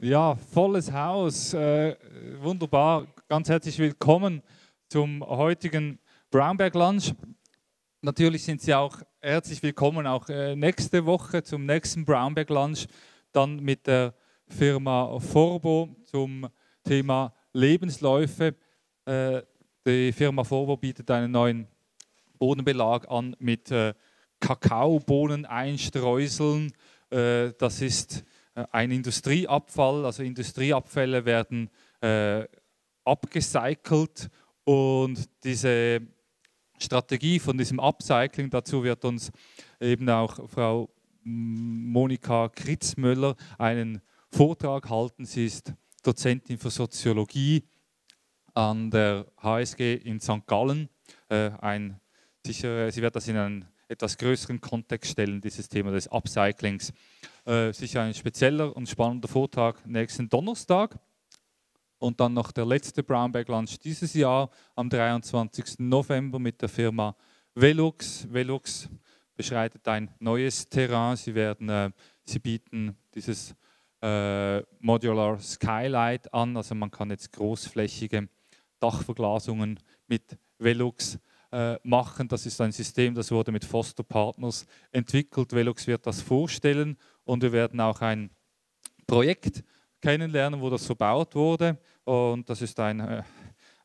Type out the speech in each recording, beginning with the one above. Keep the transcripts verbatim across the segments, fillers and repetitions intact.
Ja, volles Haus, äh, wunderbar. Ganz herzlich willkommen zum heutigen Brownberg Lunch. Natürlich sind Sie auch herzlich willkommen, auch äh, nächste Woche zum nächsten Brownberg Lunch, dann mit der Firma Forbo zum Thema Lebensläufe. Äh, die Firma Forbo bietet einen neuen Bodenbelag an mit äh, Kakaobohnen einstreuseln. Äh, das ist äh, ein Industrieabfall, also Industrieabfälle werden äh, abgecycelt und diese Strategie von diesem Upcycling, dazu wird uns eben auch Frau Monika Kritzmüller einen Vortrag halten. Sie ist Dozentin für Soziologie an der H S G in Sankt Gallen. Äh, ein, sicher, sie wird das in einen etwas größeren Kontext stellen, dieses Thema des Upcyclings. Äh, sicher ein spezieller und spannender Vortrag nächsten Donnerstag. Und dann noch der letzte Brownberg Lunch dieses Jahr am dreiundzwanzigsten November mit der Firma Velux. Velux beschreitet ein neues Terrain. Sie, werden, äh, sie bieten dieses äh, Modular Skylight an. Also man kann jetzt großflächige Dachverglasungen mit Velux äh, machen. Das ist ein System, das wurde mit Foster Partners entwickelt. Velux wird das vorstellen und wir werden auch ein Projekt kennenlernen, wo das verbaut wurde, und das ist ein,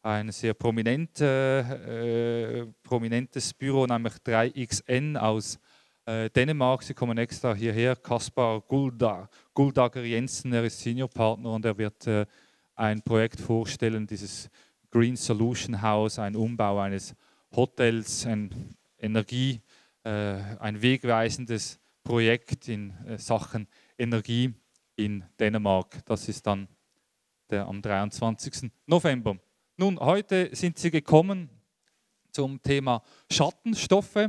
ein sehr prominent, äh, prominentes Büro, nämlich drei X N aus äh, Dänemark. Sie kommen extra hierher, Kaspar Gulda, Gulda Jensen, er ist Senior Partner und er wird äh, ein Projekt vorstellen, dieses Green Solution House, ein Umbau eines Hotels, ein Energie, äh, ein wegweisendes Projekt in äh, Sachen Energie in Dänemark. Das ist dann der, am dreiundzwanzigsten November. Nun, heute sind Sie gekommen zum Thema Schattenstoffe.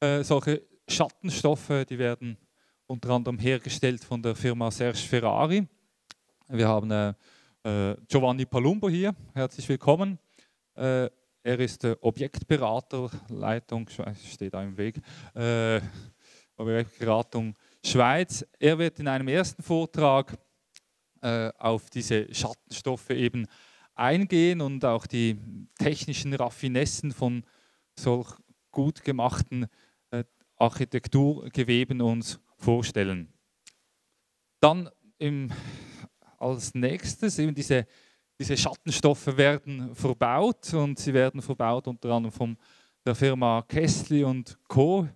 Äh, solche Schattenstoffe, die werden unter anderem hergestellt von der Firma Serge Ferrari. Wir haben äh, Giovanni Palumbo hier, herzlich willkommen. Äh, er ist äh, Objektberater, Leitung, steht da im Weg, äh, Objektberatung Schweiz. Er wird in einem ersten Vortrag äh, auf diese Schattenstoffe eben eingehen und auch die technischen Raffinessen von solch gut gemachten äh, Architekturgeweben uns vorstellen. Dann im, als nächstes, eben diese, diese Schattenstoffe werden verbaut, und sie werden verbaut unter anderem von der Firma Kästli und Co.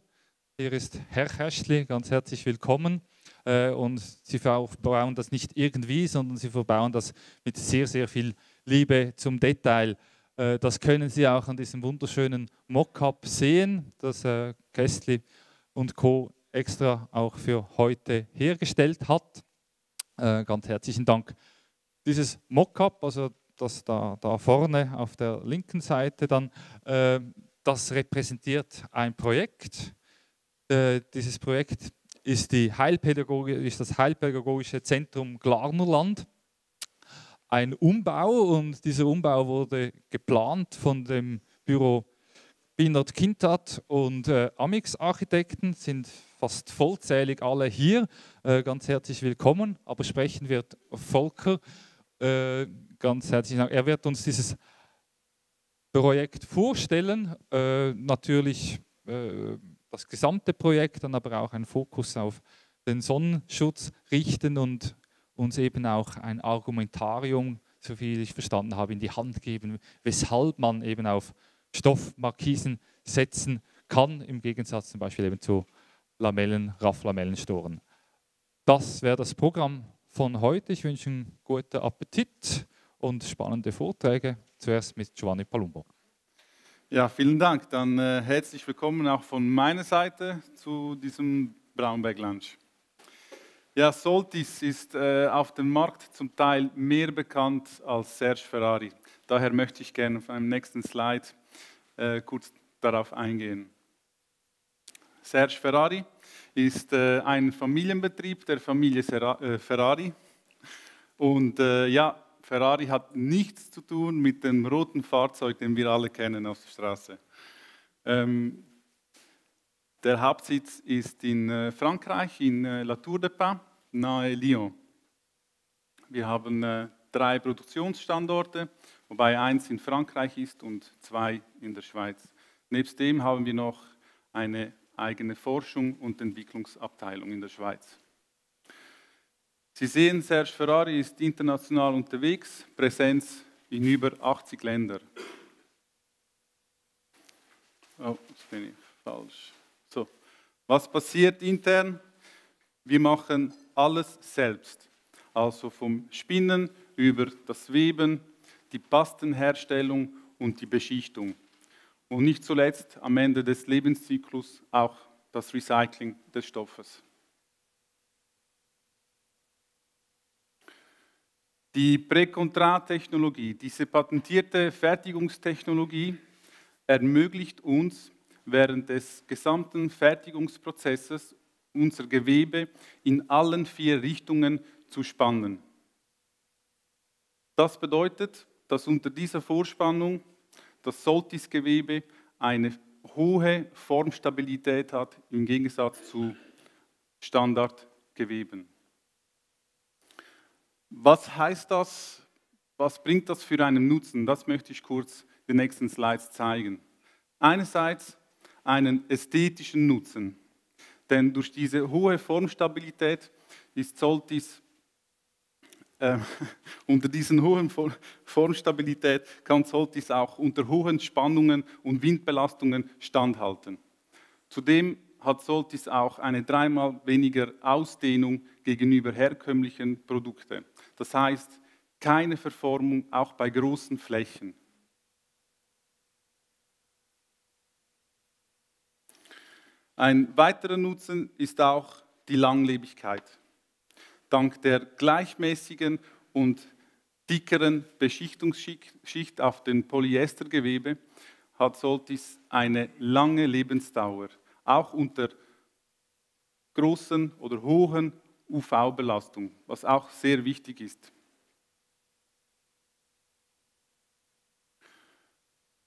Hier ist Herr Kästli, ganz herzlich willkommen. Und Sie verbauen das nicht irgendwie, sondern Sie verbauen das mit sehr, sehr viel Liebe zum Detail. Das können Sie auch an diesem wunderschönen Mockup sehen, das Kästli und Co. extra auch für heute hergestellt hat. Ganz herzlichen Dank. Dieses Mockup, also das da, da vorne auf der linken Seite dann, das repräsentiert ein Projekt. Äh, dieses Projekt ist, die ist das Heilpädagogische Zentrum Glarnerland. Ein Umbau, und dieser Umbau wurde geplant von dem Büro Bienert Kintat und äh, Amix Architekten, sind fast vollzählig alle hier. Äh, ganz herzlich willkommen, aber sprechen wird Volker. Äh, ganz herzlichen Dank. Er wird uns dieses Projekt vorstellen, äh, natürlich äh, das gesamte Projekt, dann aber auch einen Fokus auf den Sonnenschutz richten und uns eben auch ein Argumentarium, soviel ich verstanden habe, in die Hand geben, weshalb man eben auf Stoffmarkisen setzen kann, im Gegensatz zum Beispiel eben zu Lamellen, Rafflamellenstoren. Das wäre das Programm von heute. Ich wünsche Ihnen guten Appetit und spannende Vorträge. Zuerst mit Giovanni Palumbo. Ja, vielen Dank. Dann äh, herzlich willkommen auch von meiner Seite zu diesem Brownberg Lunch. Ja, Soltis ist äh, auf dem Markt zum Teil mehr bekannt als Serge Ferrari. Daher möchte ich gerne auf einem nächsten Slide äh, kurz darauf eingehen. Serge Ferrari ist äh, ein Familienbetrieb der Familie Serra- äh, Ferrari. Und äh, ja, Ferrari hat nichts zu tun mit dem roten Fahrzeug, den wir alle kennen auf der Straße. Ähm, der Hauptsitz ist in äh, Frankreich, in äh, La Tour de Pin, nahe Lyon. Wir haben äh, drei Produktionsstandorte, wobei eins in Frankreich ist und zwei in der Schweiz. Nebst dem haben wir noch eine eigene Forschung und Entwicklungsabteilung in der Schweiz. Sie sehen, Serge Ferrari ist international unterwegs, Präsenz in über achtzig Ländern. Oh, jetzt bin ich falsch. So. Was passiert intern? Wir machen alles selbst. Also vom Spinnen über das Weben, die Pastenherstellung und die Beschichtung. Und nicht zuletzt am Ende des Lebenszyklus auch das Recycling des Stoffes. Die Präkontrat-Technologie, diese patentierte Fertigungstechnologie, ermöglicht uns, während des gesamten Fertigungsprozesses unser Gewebe in allen vier Richtungen zu spannen. Das bedeutet, dass unter dieser Vorspannung das Soltis-Gewebe eine hohe Formstabilität hat, im Gegensatz zu Standardgeweben. Was heißt das? Was bringt das für einen Nutzen? Das möchte ich kurz die nächsten Slides zeigen. Einerseits einen ästhetischen Nutzen, denn durch diese hohe Formstabilität ist Soltis Äh, unter diesen hohen Formstabilität kann Soltis auch unter hohen Spannungen und Windbelastungen standhalten. Zudem hat Soltis auch eine dreimal weniger Ausdehnung gegenüber herkömmlichen Produkten. Das heißt, keine Verformung auch bei großen Flächen. Ein weiterer Nutzen ist auch die Langlebigkeit. Dank der gleichmäßigen und dickeren Beschichtungsschicht auf dem Polyestergewebe hat Soltis eine lange Lebensdauer, auch unter großen oder hohen U V-Belastung, was auch sehr wichtig ist.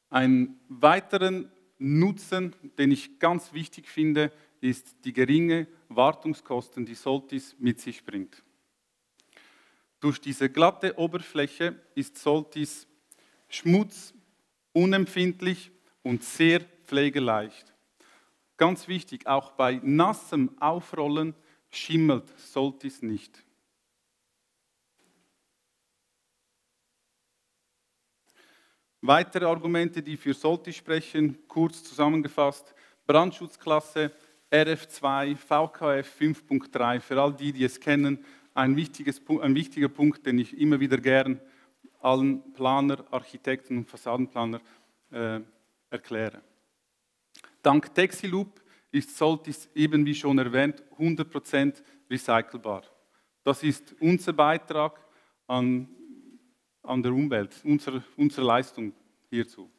Einen weiteren Nutzen, den ich ganz wichtig finde, ist die geringe Wartungskosten, die Soltis mit sich bringt. Durch diese glatte Oberfläche ist Soltis schmutz, unempfindlich und sehr pflegeleicht. Ganz wichtig, auch bei nassem Aufrollen schimmelt Soltis nicht. Weitere Argumente, die für Soltis sprechen, kurz zusammengefasst: Brandschutzklasse R F zwei, V K F fünf Punkt drei, für all die, die es kennen, ein, wichtiges, ein wichtiger Punkt, den ich immer wieder gern allen Planer, Architekten und Fassadenplaner äh, erkläre. Dank Texiloop ist Soltis, eben wie schon erwähnt, hundert Prozent recycelbar. Das ist unser Beitrag an, an der Umwelt, unsere, unsere Leistung hierzu.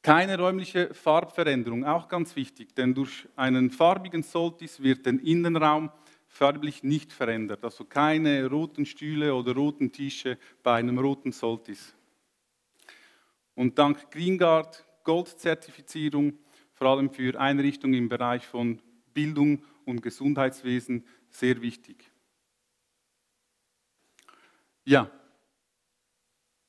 Keine räumliche Farbveränderung, auch ganz wichtig, denn durch einen farbigen Soltis wird der Innenraum farblich nicht verändert. Also keine roten Stühle oder roten Tische bei einem roten Soltis. Und dank GreenGuard Gold-Zertifizierung, vor allem für Einrichtungen im Bereich von Bildung und Gesundheitswesen, sehr wichtig. Ja.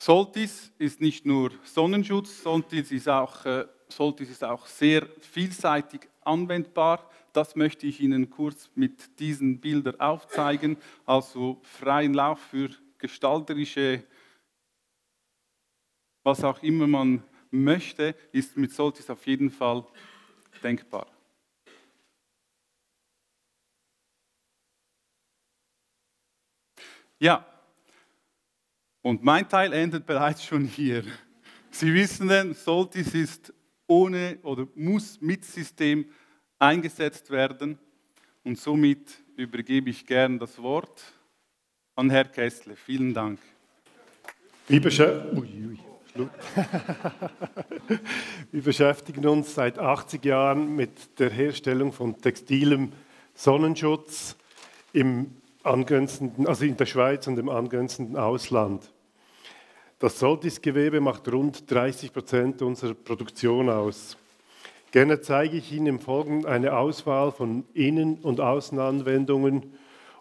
Soltis ist nicht nur Sonnenschutz, Soltis ist auch, äh, Soltis ist auch sehr vielseitig anwendbar. Das möchte ich Ihnen kurz mit diesen Bildern aufzeigen. Also freien Lauf für gestalterische, was auch immer man möchte, ist mit Soltis auf jeden Fall denkbar. Ja. Und mein Teil endet bereits schon hier. Sie wissen denn, Soltis ist ohne oder muss mit System eingesetzt werden. Und somit übergebe ich gern das Wort an Herrn Kästli. Vielen Dank. Wir beschäftigen uns seit achtzig Jahren mit der Herstellung von textilem Sonnenschutz im angrenzenden, also in der Schweiz und im angrenzenden Ausland. Das Soltis-Gewebe macht rund dreißig Prozent unserer Produktion aus. Gerne zeige ich Ihnen im Folgenden eine Auswahl von Innen- und Außenanwendungen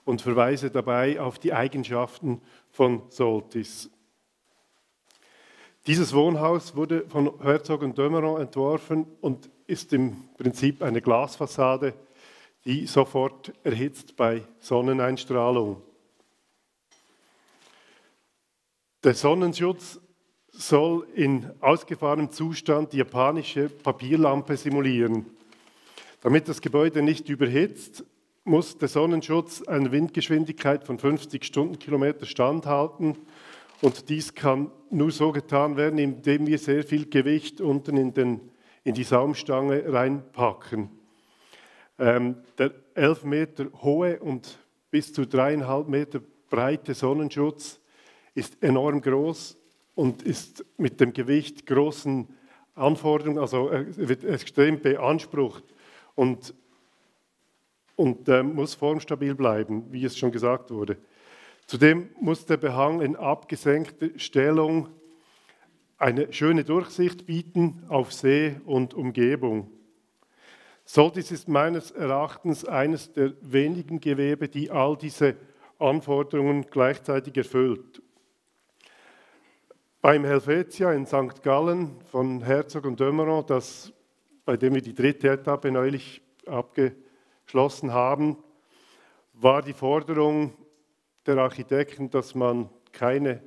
und verweise dabei auf die Eigenschaften von Soltis. Dieses Wohnhaus wurde von Herzog und de Meuron entworfen und ist im Prinzip eine Glasfassade, die sofort erhitzt bei Sonneneinstrahlung. Der Sonnenschutz soll in ausgefahrenem Zustand die japanische Papierlampe simulieren. Damit das Gebäude nicht überhitzt, muss der Sonnenschutz eine Windgeschwindigkeit von fünfzig Stundenkilometer standhalten. Und dies kann nur so getan werden, indem wir sehr viel Gewicht unten in, den, in die Saumstange reinpacken. Ähm, der elf Meter hohe und bis zu drei Komma fünf Meter breite Sonnenschutz ist enorm groß und ist mit dem Gewicht großen Anforderungen, also wird extrem beansprucht und, und äh, muss formstabil bleiben, wie es schon gesagt wurde. Zudem muss der Behang in abgesenkter Stellung eine schöne Durchsicht bieten auf See und Umgebung. Soltis ist meines Erachtens eines der wenigen Gewebe, die all diese Anforderungen gleichzeitig erfüllt. Beim Helvetia in Sankt Gallen von Herzog und de Meuron, das, bei dem wir die dritte Etappe neulich abgeschlossen haben, war die Forderung der Architekten, dass man keine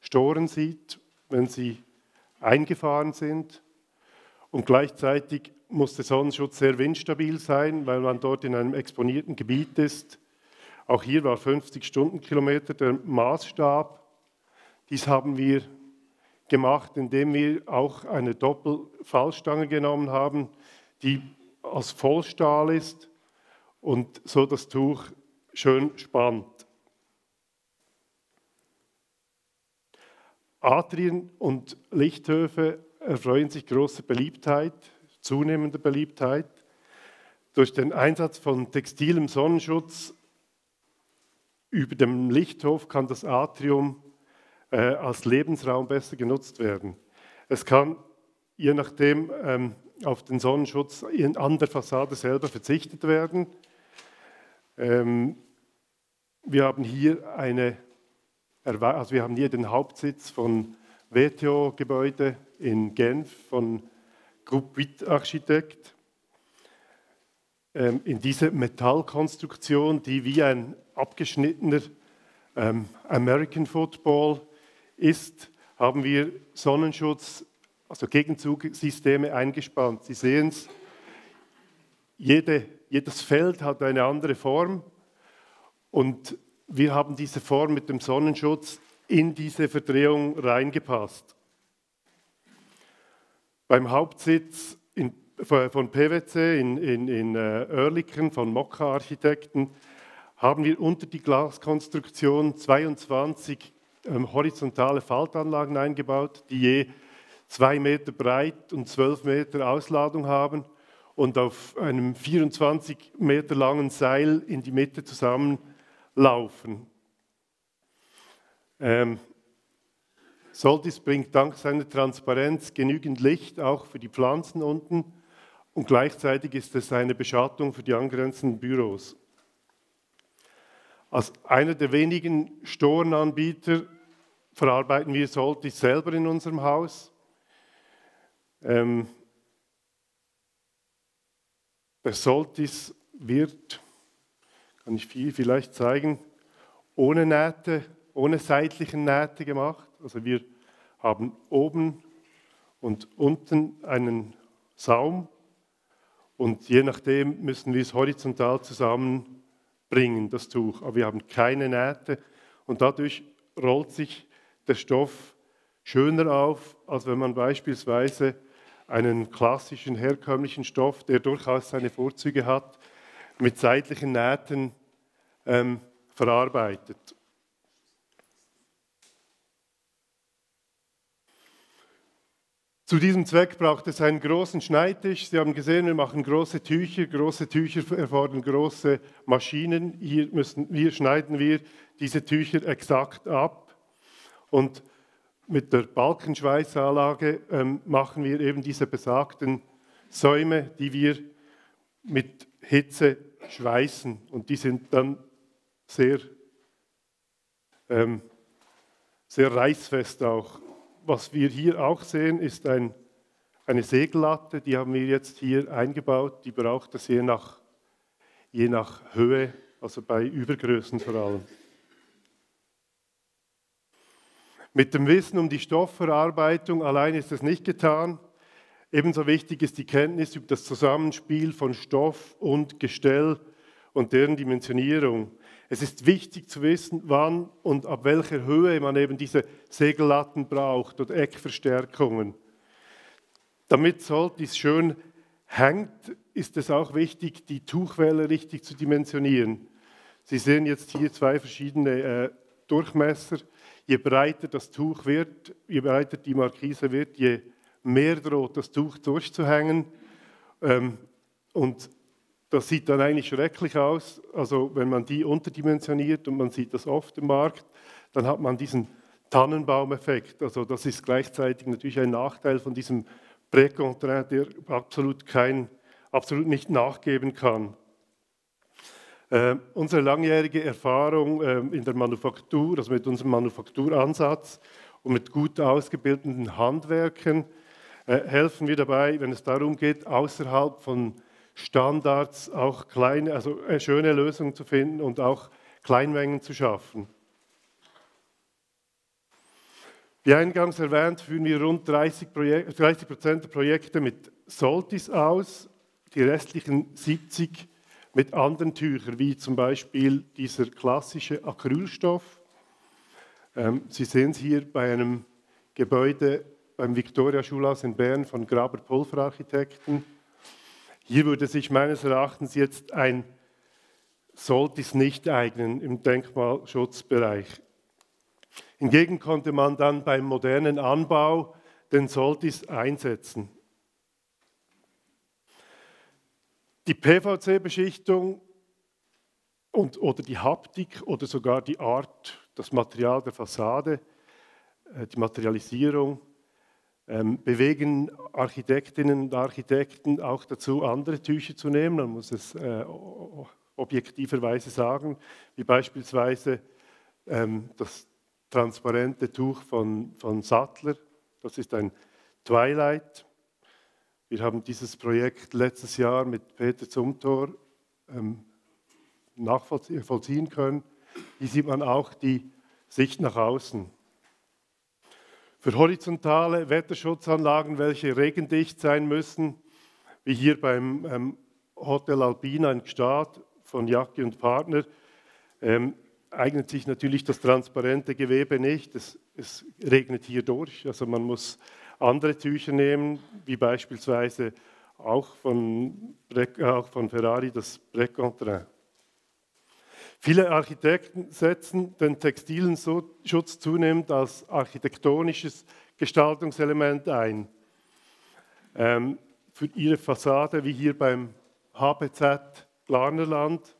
Storen sieht, wenn sie eingefahren sind. Und gleichzeitig muss der Sonnenschutz sehr windstabil sein, weil man dort in einem exponierten Gebiet ist. Auch hier war fünfzig Stundenkilometer der Maßstab. Dies haben wir gemacht, indem wir auch eine Doppelfallstange genommen haben, die aus Vollstahl ist und so das Tuch schön spannt. Atrien und Lichthöfe erfreuen sich großer Beliebtheit, zunehmender Beliebtheit. Durch den Einsatz von textilem Sonnenschutz über dem Lichthof kann das Atrium äh, als Lebensraum besser genutzt werden. Es kann je nachdem ähm, auf den Sonnenschutz an der Fassade selber verzichtet werden. Ähm, wir haben hier eine Also wir haben hier den Hauptsitz von W T O-Gebäude in Genf, von Group Witt Architekt. Ähm, in diese Metallkonstruktion, die wie ein abgeschnittener ähm, American Football ist, haben wir Sonnenschutz, also Gegenzugsysteme eingespannt. Sie sehen es, jede, jedes Feld hat eine andere Form und wir haben diese Form mit dem Sonnenschutz in diese Verdrehung reingepasst. Beim Hauptsitz in, von PwC in, in, in Oerlikon, von Monika Architekten, haben wir unter die Glaskonstruktion zweiundzwanzig ähm, horizontale Faltanlagen eingebaut, die je zwei Meter breit und zwölf Meter Ausladung haben und auf einem vierundzwanzig Meter langen Seil in die Mitte zusammen laufen. Ähm, Soltis bringt dank seiner Transparenz genügend Licht auch für die Pflanzen unten und gleichzeitig ist es eine Beschattung für die angrenzenden Büros. Als einer der wenigen Storenanbieter verarbeiten wir Soltis selber in unserem Haus. Ähm, der Soltis wird, kann ich viel vielleicht zeigen, ohne Nähte, ohne seitlichen Nähte gemacht. Also wir haben oben und unten einen Saum und je nachdem müssen wir es horizontal zusammenbringen, das Tuch. Aber wir haben keine Nähte und dadurch rollt sich der Stoff schöner auf, als wenn man beispielsweise einen klassischen herkömmlichen Stoff, der durchaus seine Vorzüge hat, mit seitlichen Nähten ähm, verarbeitet. Zu diesem Zweck braucht es einen großen Schneidtisch. Sie haben gesehen, wir machen große Tücher. Große Tücher erfordern große Maschinen. Hier, müssen, hier schneiden wir diese Tücher exakt ab. Und mit der Balkenschweißanlage ähm, machen wir eben diese besagten Säume, die wir mit Hitze schweißen und die sind dann sehr, ähm, sehr reißfest auch. Was wir hier auch sehen, ist ein, eine Segellatte, die haben wir jetzt hier eingebaut. Die braucht es je nach, je nach Höhe, also bei Übergrößen vor allem. Mit dem Wissen um die Stoffverarbeitung allein ist es nicht getan. Ebenso wichtig ist die Kenntnis über das Zusammenspiel von Stoff und Gestell und deren Dimensionierung. Es ist wichtig zu wissen, wann und ab welcher Höhe man eben diese Segellatten braucht und Eckverstärkungen. Damit Soltis schön hängt, ist es auch wichtig, die Tuchwelle richtig zu dimensionieren. Sie sehen jetzt hier zwei verschiedene äh, Durchmesser. Je breiter das Tuch wird, je breiter die Markise wird, je mehr droht das Tuch durchzuhängen. Ähm, und das sieht dann eigentlich schrecklich aus. Also wenn man die unterdimensioniert, und man sieht das oft im Markt, dann hat man diesen Tannenbaum-Effekt. Also das ist gleichzeitig natürlich ein Nachteil von diesem Précontraint, der absolut, kein, absolut nicht nachgeben kann. Äh, unsere langjährige Erfahrung äh, in der Manufaktur, also mit unserem Manufakturansatz und mit gut ausgebildeten Handwerkern, äh, helfen wir dabei, wenn es darum geht, außerhalb von Standards auch kleine, also äh, schöne Lösungen zu finden und auch Kleinmengen zu schaffen. Wie eingangs erwähnt, führen wir rund dreißig Prozent der Projekte mit Soltis aus, die restlichen siebzig Prozent mit anderen Tüchern, wie zum Beispiel dieser klassische Acrylstoff. Ähm, Sie sehen es hier bei einem Gebäude beim Victoria Schulhaus in Bern von Graber Pulver Architekten. Hier würde sich meines Erachtens jetzt ein Soltis nicht eignen im Denkmalschutzbereich. Hingegen konnte man dann beim modernen Anbau den Soltis einsetzen. Die P V C-Beschichtung und oder die Haptik oder sogar die Art, das Material der Fassade, die Materialisierung, ähm, bewegen Architektinnen und Architekten auch dazu, andere Tücher zu nehmen. Man muss es äh, objektiverweise sagen, wie beispielsweise ähm, das transparente Tuch von, von Sattler, das ist ein Twilight. Wir haben dieses Projekt letztes Jahr mit Peter Zumthor ähm, nachvollziehen können. Hier sieht man auch die Sicht nach außen. Für horizontale Wetterschutzanlagen, welche regendicht sein müssen, wie hier beim ähm, Hotel Alpina in Gstaad von Jacki und Partner, ähm, eignet sich natürlich das transparente Gewebe nicht. Es, es regnet hier durch, also man muss andere Tücher nehmen, wie beispielsweise auch von, auch von Ferrari das Précontraint. Viele Architekten setzen den textilen Schutz zunehmend als architektonisches Gestaltungselement ein. Ähm, für ihre Fassade, wie hier beim H B Z Glarnerland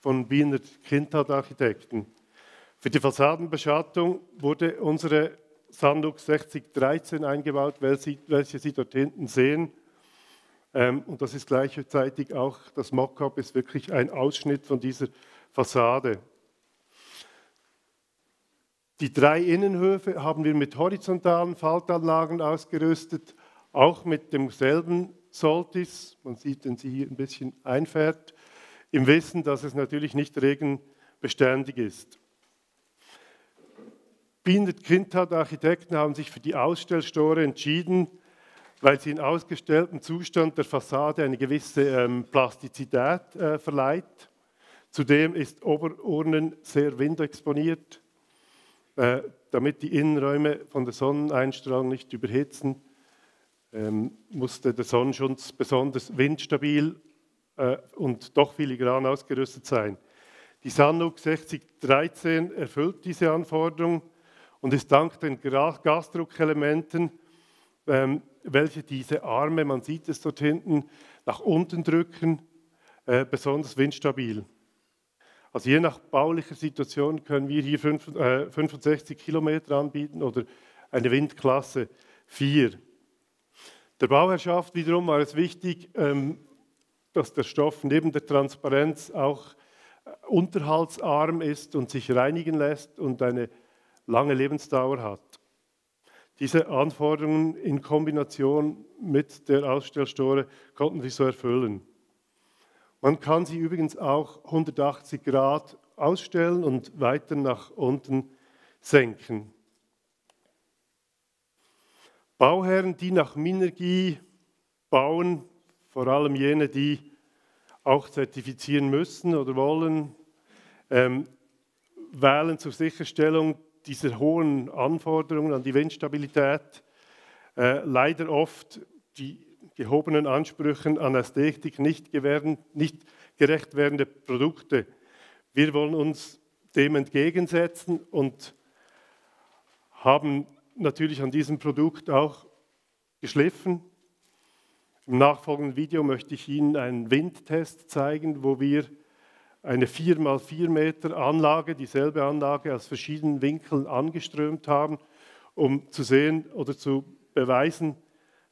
von Bienert Kintat Architekten. Für die Fassadenbeschattung wurde unsere Sanlux sechzig dreizehn eingebaut, welche Sie dort hinten sehen. Und das ist gleichzeitig auch, das Mockup ist wirklich ein Ausschnitt von dieser Fassade. Die drei Innenhöfe haben wir mit horizontalen Faltanlagen ausgerüstet, auch mit demselben Soltis. Man sieht, den sie hier ein bisschen einfährt, im Wissen, dass es natürlich nicht regenbeständig ist. Bienert Kintat Architekten haben sich für die Ausstellstore entschieden, weil sie in ausgestelltem Zustand der Fassade eine gewisse ähm, Plastizität äh, verleiht. Zudem ist Oberurnen sehr windexponiert, äh, damit die Innenräume von der Sonneneinstrahlung nicht überhitzen, ähm, musste der Sonnenschutz besonders windstabil äh, und doch filigran ausgerüstet sein. Die Sanlux sechzig dreizehn erfüllt diese Anforderung und ist dank den Gasdruckelementen, ähm, welche diese Arme, man sieht es dort hinten, nach unten drücken, äh, besonders windstabil. Also je nach baulicher Situation können wir hier fünf, äh, fünfundsechzig Kilometer anbieten oder eine Windklasse vier. Der Bauherrschaft wiederum war es wichtig, ähm, dass der Stoff neben der Transparenz auch unterhaltsarm ist und sich reinigen lässt und eine lange Lebensdauer hat. Diese Anforderungen in Kombination mit der Ausstellstore konnten wir so erfüllen. Man kann sie übrigens auch hundertachtzig Grad ausstellen und weiter nach unten senken. Bauherren, die nach Minergie bauen, vor allem jene, die auch zertifizieren müssen oder wollen, ähm, wählen zur Sicherstellung dieser hohen Anforderungen an die Windstabilität äh, leider oft die gehobenen Ansprüchen an Ästhetik nicht, gewähren, nicht gerecht werdende Produkte. Wir wollen uns dem entgegensetzen und haben natürlich an diesem Produkt auch geschliffen. Im nachfolgenden Video möchte ich Ihnen einen Windtest zeigen, wo wir eine vier mal vier Meter Anlage, dieselbe Anlage aus verschiedenen Winkeln angeströmt haben, um zu sehen oder zu beweisen,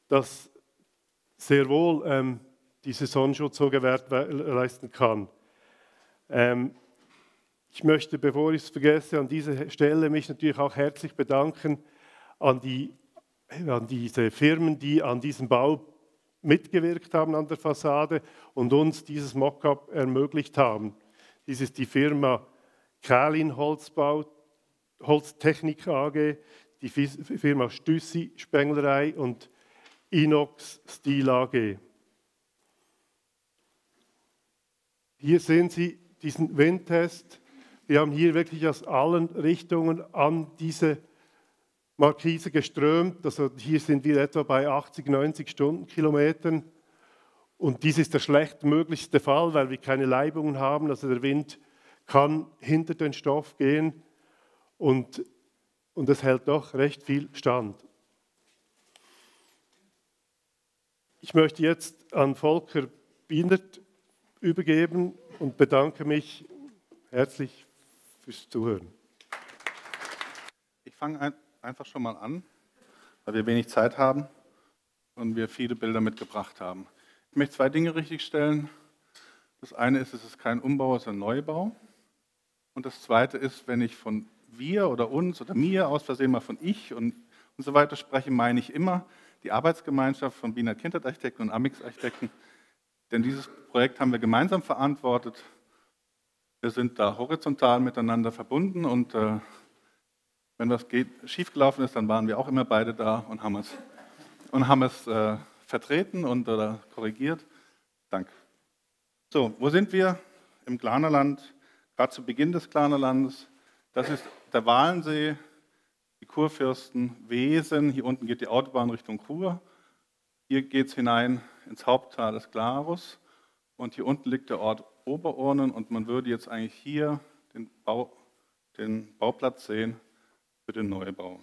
dass sehr wohl ähm, dieser Sonnenschutz so gewährleisten kann. Ähm, ich möchte, bevor ich es vergesse, an dieser Stelle mich natürlich auch herzlich bedanken an, die, an diese Firmen, die an diesem Bau mitgewirkt haben an der Fassade und uns dieses Mockup ermöglicht haben. Dies ist die Firma Kählin Holzbau, Holztechnik A G, die Firma Stüssi Spenglerei und Inox Stil A G. Hier sehen Sie diesen Windtest. Wir haben hier wirklich aus allen Richtungen an diese Markise geströmt, also hier sind wir etwa bei achtzig, neunzig Stundenkilometern und dies ist der schlechtmöglichste Fall, weil wir keine Leibungen haben, also der Wind kann hinter den Stoff gehen und, und es hält doch recht viel stand. Ich möchte jetzt an Volker Bienert übergeben und bedanke mich herzlich fürs Zuhören. Ich fange an. Einfach schon mal an, weil wir wenig Zeit haben und wir viele Bilder mitgebracht haben. Ich möchte zwei Dinge richtigstellen. Das eine ist, es ist kein Umbau, es ist ein Neubau. Und das zweite ist, wenn ich von wir oder uns oder mir aus Versehen mal von ich und, und so weiter spreche, meine ich immer die Arbeitsgemeinschaft von Bienert Kintat Architekten und Amix Architekten. Denn dieses Projekt haben wir gemeinsam verantwortet. Wir sind da horizontal miteinander verbunden und äh, wenn was schiefgelaufen ist, dann waren wir auch immer beide da und haben es, und haben es äh, vertreten und oder korrigiert. Danke. So, wo sind wir? Im Glarnerland, gerade zu Beginn des Glarnerlandes. Das ist der Walensee, die Kurfürsten, Wesen. Hier unten geht die Autobahn Richtung Kur. Hier geht es hinein ins Haupttal des Glarus. Und hier unten liegt der Ort Oberurnen. Und man würde jetzt eigentlich hier den, Bau, den Bauplatz sehen für den Neubau.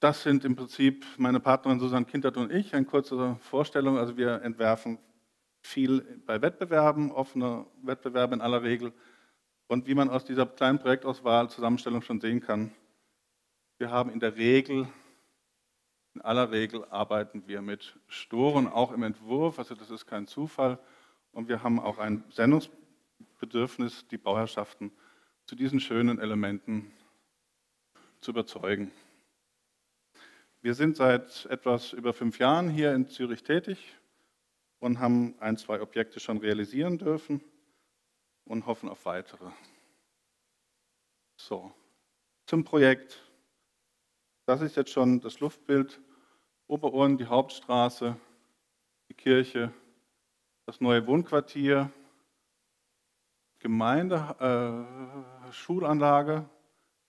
Das sind im Prinzip meine Partnerin Susanne Kintat und ich. Eine kurze Vorstellung, also wir entwerfen viel bei Wettbewerben, offene Wettbewerbe in aller Regel. Und wie man aus dieser kleinen Projektauswahl, Zusammenstellung schon sehen kann, wir haben in der Regel, in aller Regel arbeiten wir mit Storen, auch im Entwurf, also das ist kein Zufall. Und wir haben auch ein Sendungsbedürfnis, die Bauherrschaften zu diesen schönen Elementen zu überzeugen. Wir sind seit etwas über fünf Jahren hier in Zürich tätig und haben ein, zwei Objekte schon realisieren dürfen und hoffen auf weitere. So, zum Projekt. Das ist jetzt schon das Luftbild. Oberurnen, die Hauptstraße, die Kirche, das neue Wohnquartier, Gemeinde, äh, Schulanlage,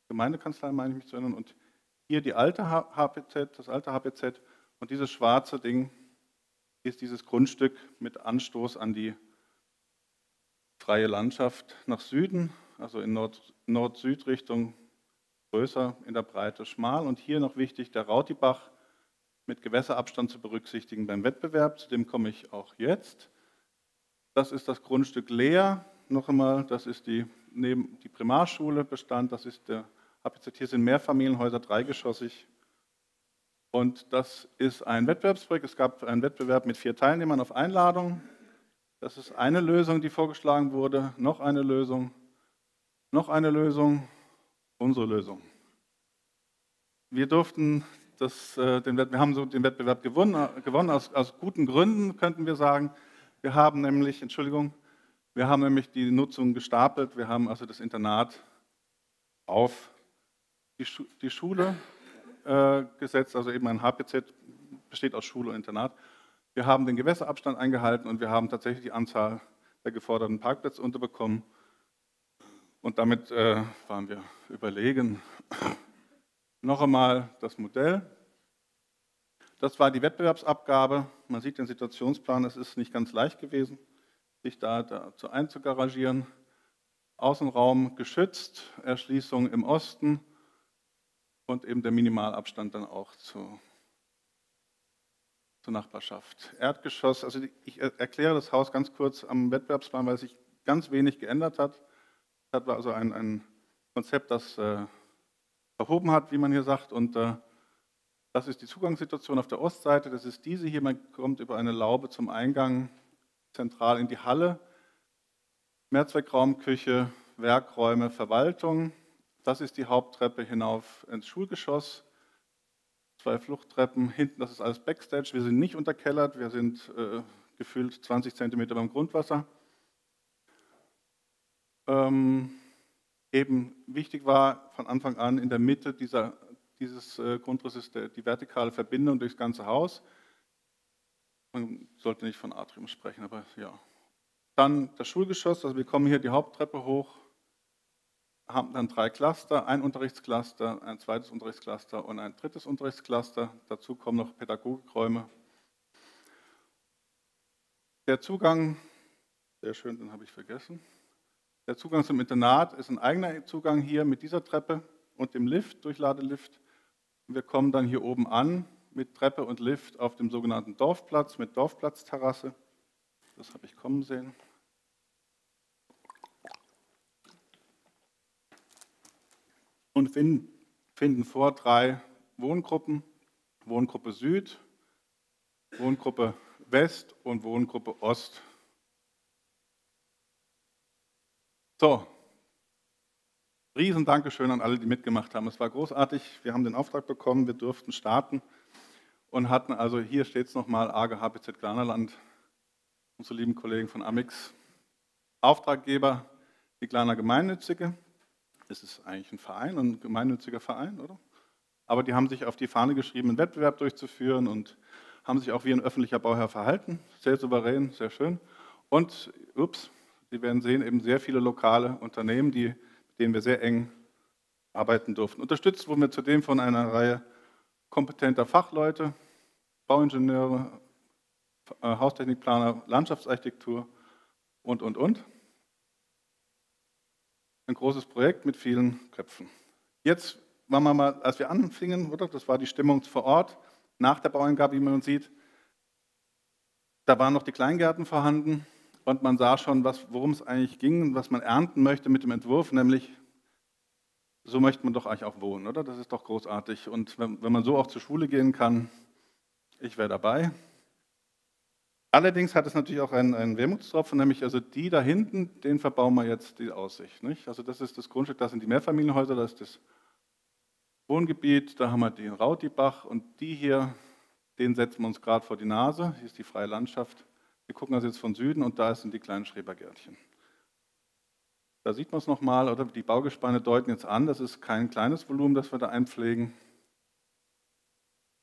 Gemeindekanzlei, meine ich mich zu erinnern, und hier die alte H P Z, das alte H P Z, und dieses schwarze Ding ist dieses Grundstück mit Anstoß an die freie Landschaft nach Süden, also in Nord, Nord-Süd-Richtung größer, in der Breite schmal, und hier noch wichtig der Rautibach mit Gewässerabstand zu berücksichtigen beim Wettbewerb, zu dem komme ich auch jetzt. Das ist das Grundstück leer. Noch einmal, das ist die, neben die Primarschule bestand, das ist der H P Z, hier sind Mehrfamilienhäuser, dreigeschossig. Und das ist ein Wettbewerbsprojekt. Es gab einen Wettbewerb mit vier Teilnehmern auf Einladung. Das ist eine Lösung, die vorgeschlagen wurde. Noch eine Lösung, noch eine Lösung, unsere Lösung. Wir durften das, äh, den Wettbewerb, wir haben so den Wettbewerb gewonnen, gewonnen aus, aus guten Gründen, könnten wir sagen. Wir haben nämlich, Entschuldigung, wir haben nämlich die Nutzung gestapelt. Wir haben also das Internat auf die, Schu die Schule äh, gesetzt, also eben ein H P Z besteht aus Schule und Internat. Wir haben den Gewässerabstand eingehalten und wir haben tatsächlich die Anzahl der geforderten Parkplätze unterbekommen. Und damit äh, waren wir überlegen. Noch einmal das Modell. Das war die Wettbewerbsabgabe. Man sieht den Situationsplan, es ist nicht ganz leicht gewesen, sich da dazu einzugaragieren. Außenraum geschützt, Erschließung im Osten und eben der Minimalabstand dann auch zu zur Nachbarschaft. Erdgeschoss, also ich erkläre das Haus ganz kurz am Wettbewerbsplan, weil sich ganz wenig geändert hat. Das war also ein, ein Konzept, das äh, verhoben hat, wie man hier sagt. Und äh, das ist die Zugangssituation auf der Ostseite. Das ist diese hier. Man kommt über eine Laube zum Eingang zentral in die Halle. Mehrzweckraum, Küche, Werkräume, Verwaltung. Das ist die Haupttreppe hinauf ins Schulgeschoss. Zwei Fluchttreppen, hinten, das ist alles Backstage, wir sind nicht unterkellert, wir sind äh, gefühlt zwanzig Zentimeter beim Grundwasser. Ähm, eben wichtig war von Anfang an in der Mitte dieser, dieses äh, Grundrisses der, die vertikale Verbindung durchs ganze Haus. Man sollte nicht von Atrium sprechen, aber ja. Dann das Schulgeschoss, also wir kommen hier die Haupttreppe hoch, haben dann drei Cluster, ein Unterrichtscluster, ein zweites Unterrichtscluster und ein drittes Unterrichtscluster. Dazu kommen noch Pädagogikräume. Der Zugang, sehr schön, den habe ich vergessen. Der Zugang zum Internat ist ein eigener Zugang hier mit dieser Treppe und dem Lift, Durchladelift. Wir kommen dann hier oben an mit Treppe und Lift auf dem sogenannten Dorfplatz mit Dorfplatzterrasse. Das habe ich kommen sehen. Und finden vor drei Wohngruppen, Wohngruppe Süd, Wohngruppe West und Wohngruppe Ost. So, riesen Dankeschön an alle, die mitgemacht haben. Es war großartig, wir haben den Auftrag bekommen, wir durften starten und hatten also, hier steht es nochmal, A G H P Z Glarnerland, unsere lieben Kollegen von Amix, Auftraggeber, die Glarner Gemeinnützige. Es ist eigentlich ein Verein, ein gemeinnütziger Verein, oder? Aber die haben sich auf die Fahne geschrieben, einen Wettbewerb durchzuführen und haben sich auch wie ein öffentlicher Bauherr verhalten. Sehr souverän, sehr schön. Und, ups, Sie werden sehen, eben sehr viele lokale Unternehmen, die, mit denen wir sehr eng arbeiten durften. Unterstützt wurden wir zudem von einer Reihe kompetenter Fachleute, Bauingenieure, Haustechnikplaner, Landschaftsarchitektur und, und, und. Ein großes Projekt mit vielen Köpfen. Jetzt waren wir mal, als wir anfingen, oder? Das war die Stimmung vor Ort, nach der Baueingabe, wie man sieht, da waren noch die Kleingärten vorhanden und man sah schon, worum es eigentlich ging und was man ernten möchte mit dem Entwurf, nämlich so möchte man doch eigentlich auch wohnen, oder? Das ist doch großartig. Und wenn, wenn man so auch zur Schule gehen kann, ich wäre dabei. Allerdings hat es natürlich auch einen, einen Wermutstropfen, nämlich also die da hinten, den verbauen wir jetzt die Aussicht. Nicht? Also das ist das Grundstück, das sind die Mehrfamilienhäuser, das ist das Wohngebiet, da haben wir den Rautibach und die hier, den setzen wir uns gerade vor die Nase. Hier ist die freie Landschaft. Wir gucken das jetzt von Süden und da sind die kleinen Schrebergärtchen. Da sieht man es nochmal, oder? Die Baugespanne deuten jetzt an, das ist kein kleines Volumen, das wir da einpflegen.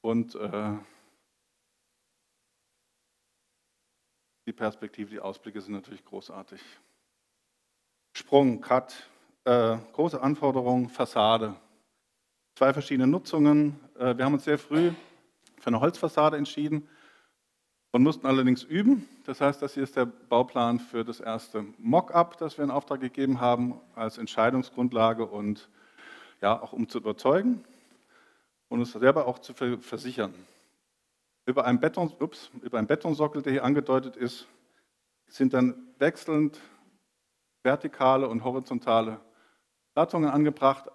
Und äh, die Perspektive, die Ausblicke sind natürlich großartig. Sprung, Cut, äh, große Anforderungen, Fassade. Zwei verschiedene Nutzungen. Äh, wir haben uns sehr früh für eine Holzfassade entschieden und mussten allerdings üben. Das heißt, das hier ist der Bauplan für das erste Mock-up, das wir in Auftrag gegeben haben, als Entscheidungsgrundlage und ja, auch um zu überzeugen und uns selber auch zu versichern. Über einen, Beton, ups, über einen Betonsockel, der hier angedeutet ist, sind dann wechselnd vertikale und horizontale Lattungen angebracht,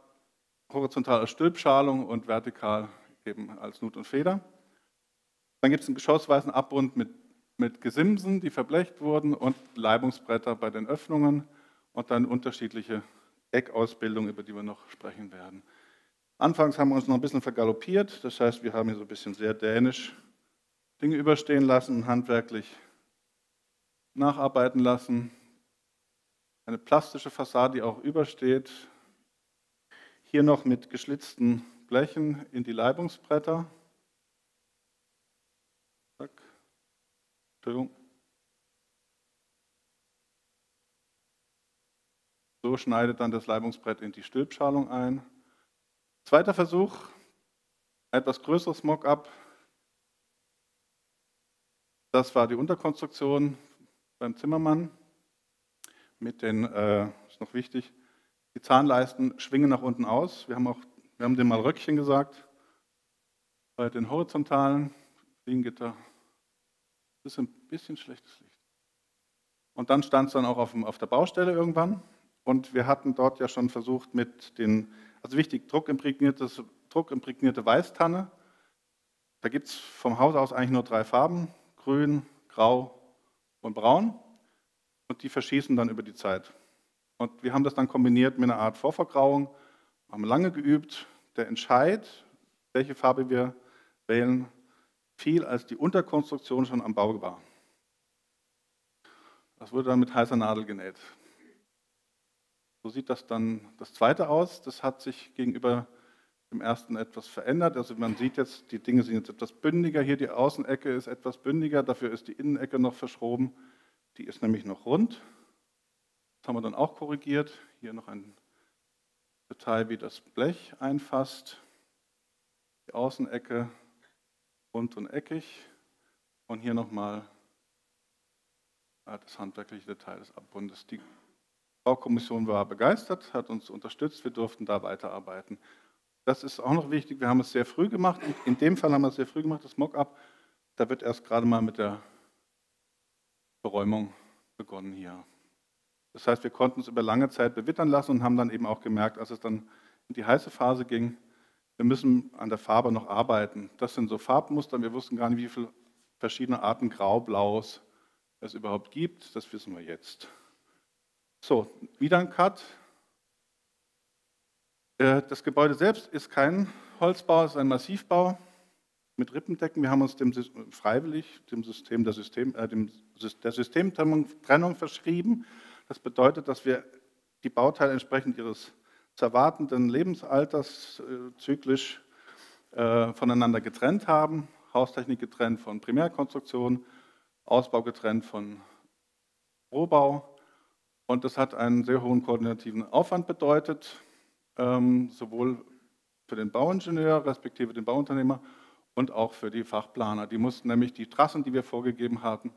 horizontal als Stülpschalung und vertikal eben als Nut und Feder. Dann gibt es einen geschossweisen Abrund mit mit Gesimsen, die verblecht wurden, und Leibungsbretter bei den Öffnungen und dann unterschiedliche Eckausbildungen, über die wir noch sprechen werden. Anfangs haben wir uns noch ein bisschen vergaloppiert, das heißt, wir haben hier so ein bisschen sehr dänisch Dinge überstehen lassen, handwerklich nacharbeiten lassen. Eine plastische Fassade, die auch übersteht. Hier noch mit geschlitzten Blechen in die Leibungsbretter. Zack. Entschuldigung. So schneidet dann das Leibungsbrett in die Stülpschalung ein. Zweiter Versuch, etwas größeres Mock-up. Das war die Unterkonstruktion beim Zimmermann. Mit den, äh, ist noch wichtig, die Zahnleisten schwingen nach unten aus. Wir haben auch, wir haben dem mal Röckchen gesagt. Bei den horizontalen Fliegengitter ist ein bisschen schlechtes Licht. Und dann stand es dann auch auf, dem, auf der Baustelle irgendwann. Und wir hatten dort ja schon versucht mit den, also wichtig, druckimprägniertes, druckimprägnierte Weißtanne. Da gibt es vom Haus aus eigentlich nur drei Farben, grün, grau und braun. Und die verschießen dann über die Zeit. Und wir haben das dann kombiniert mit einer Art Vorvergrauung, haben lange geübt. Der Entscheid, welche Farbe wir wählen, fiel, als die Unterkonstruktion schon am Bau war. Das wurde dann mit heißer Nadel genäht. So sieht das dann das zweite aus. Das hat sich gegenüber dem ersten etwas verändert. Also man sieht jetzt, die Dinge sind jetzt etwas bündiger. Hier die Außenecke ist etwas bündiger, dafür ist die Innenecke noch verschoben. Die ist nämlich noch rund. Das haben wir dann auch korrigiert. Hier noch ein Detail, wie das Blech einfasst. Die Außenecke rund und eckig. Und hier nochmal das handwerkliche Detail des Abbundes. Die Baukommission war begeistert, hat uns unterstützt. Wir durften da weiterarbeiten. Das ist auch noch wichtig. Wir haben es sehr früh gemacht. In dem Fall haben wir es sehr früh gemacht, das Mock-up. Da wird erst gerade mal mit der Beräumung begonnen hier. Das heißt, wir konnten es über lange Zeit bewittern lassen und haben dann eben auch gemerkt, als es dann in die heiße Phase ging, wir müssen an der Farbe noch arbeiten. Das sind so Farbmuster. Wir wussten gar nicht, wie viele verschiedene Arten Grau-Blaus es überhaupt gibt. Das wissen wir jetzt. So, wieder ein Cut. Das Gebäude selbst ist kein Holzbau, es ist ein Massivbau. Mit Rippendecken, wir haben uns dem, freiwillig dem System, der, System, äh, dem, der Systemtrennung verschrieben. Das bedeutet, dass wir die Bauteile entsprechend ihres zu erwartenden Lebensalters äh, zyklisch äh, voneinander getrennt haben. Haustechnik getrennt von Primärkonstruktion, Ausbau getrennt von Rohbau. Und das hat einen sehr hohen koordinativen Aufwand bedeutet, ähm, sowohl für den Bauingenieur respektive den Bauunternehmer, und auch für die Fachplaner. Die mussten nämlich die Trassen, die wir vorgegeben hatten,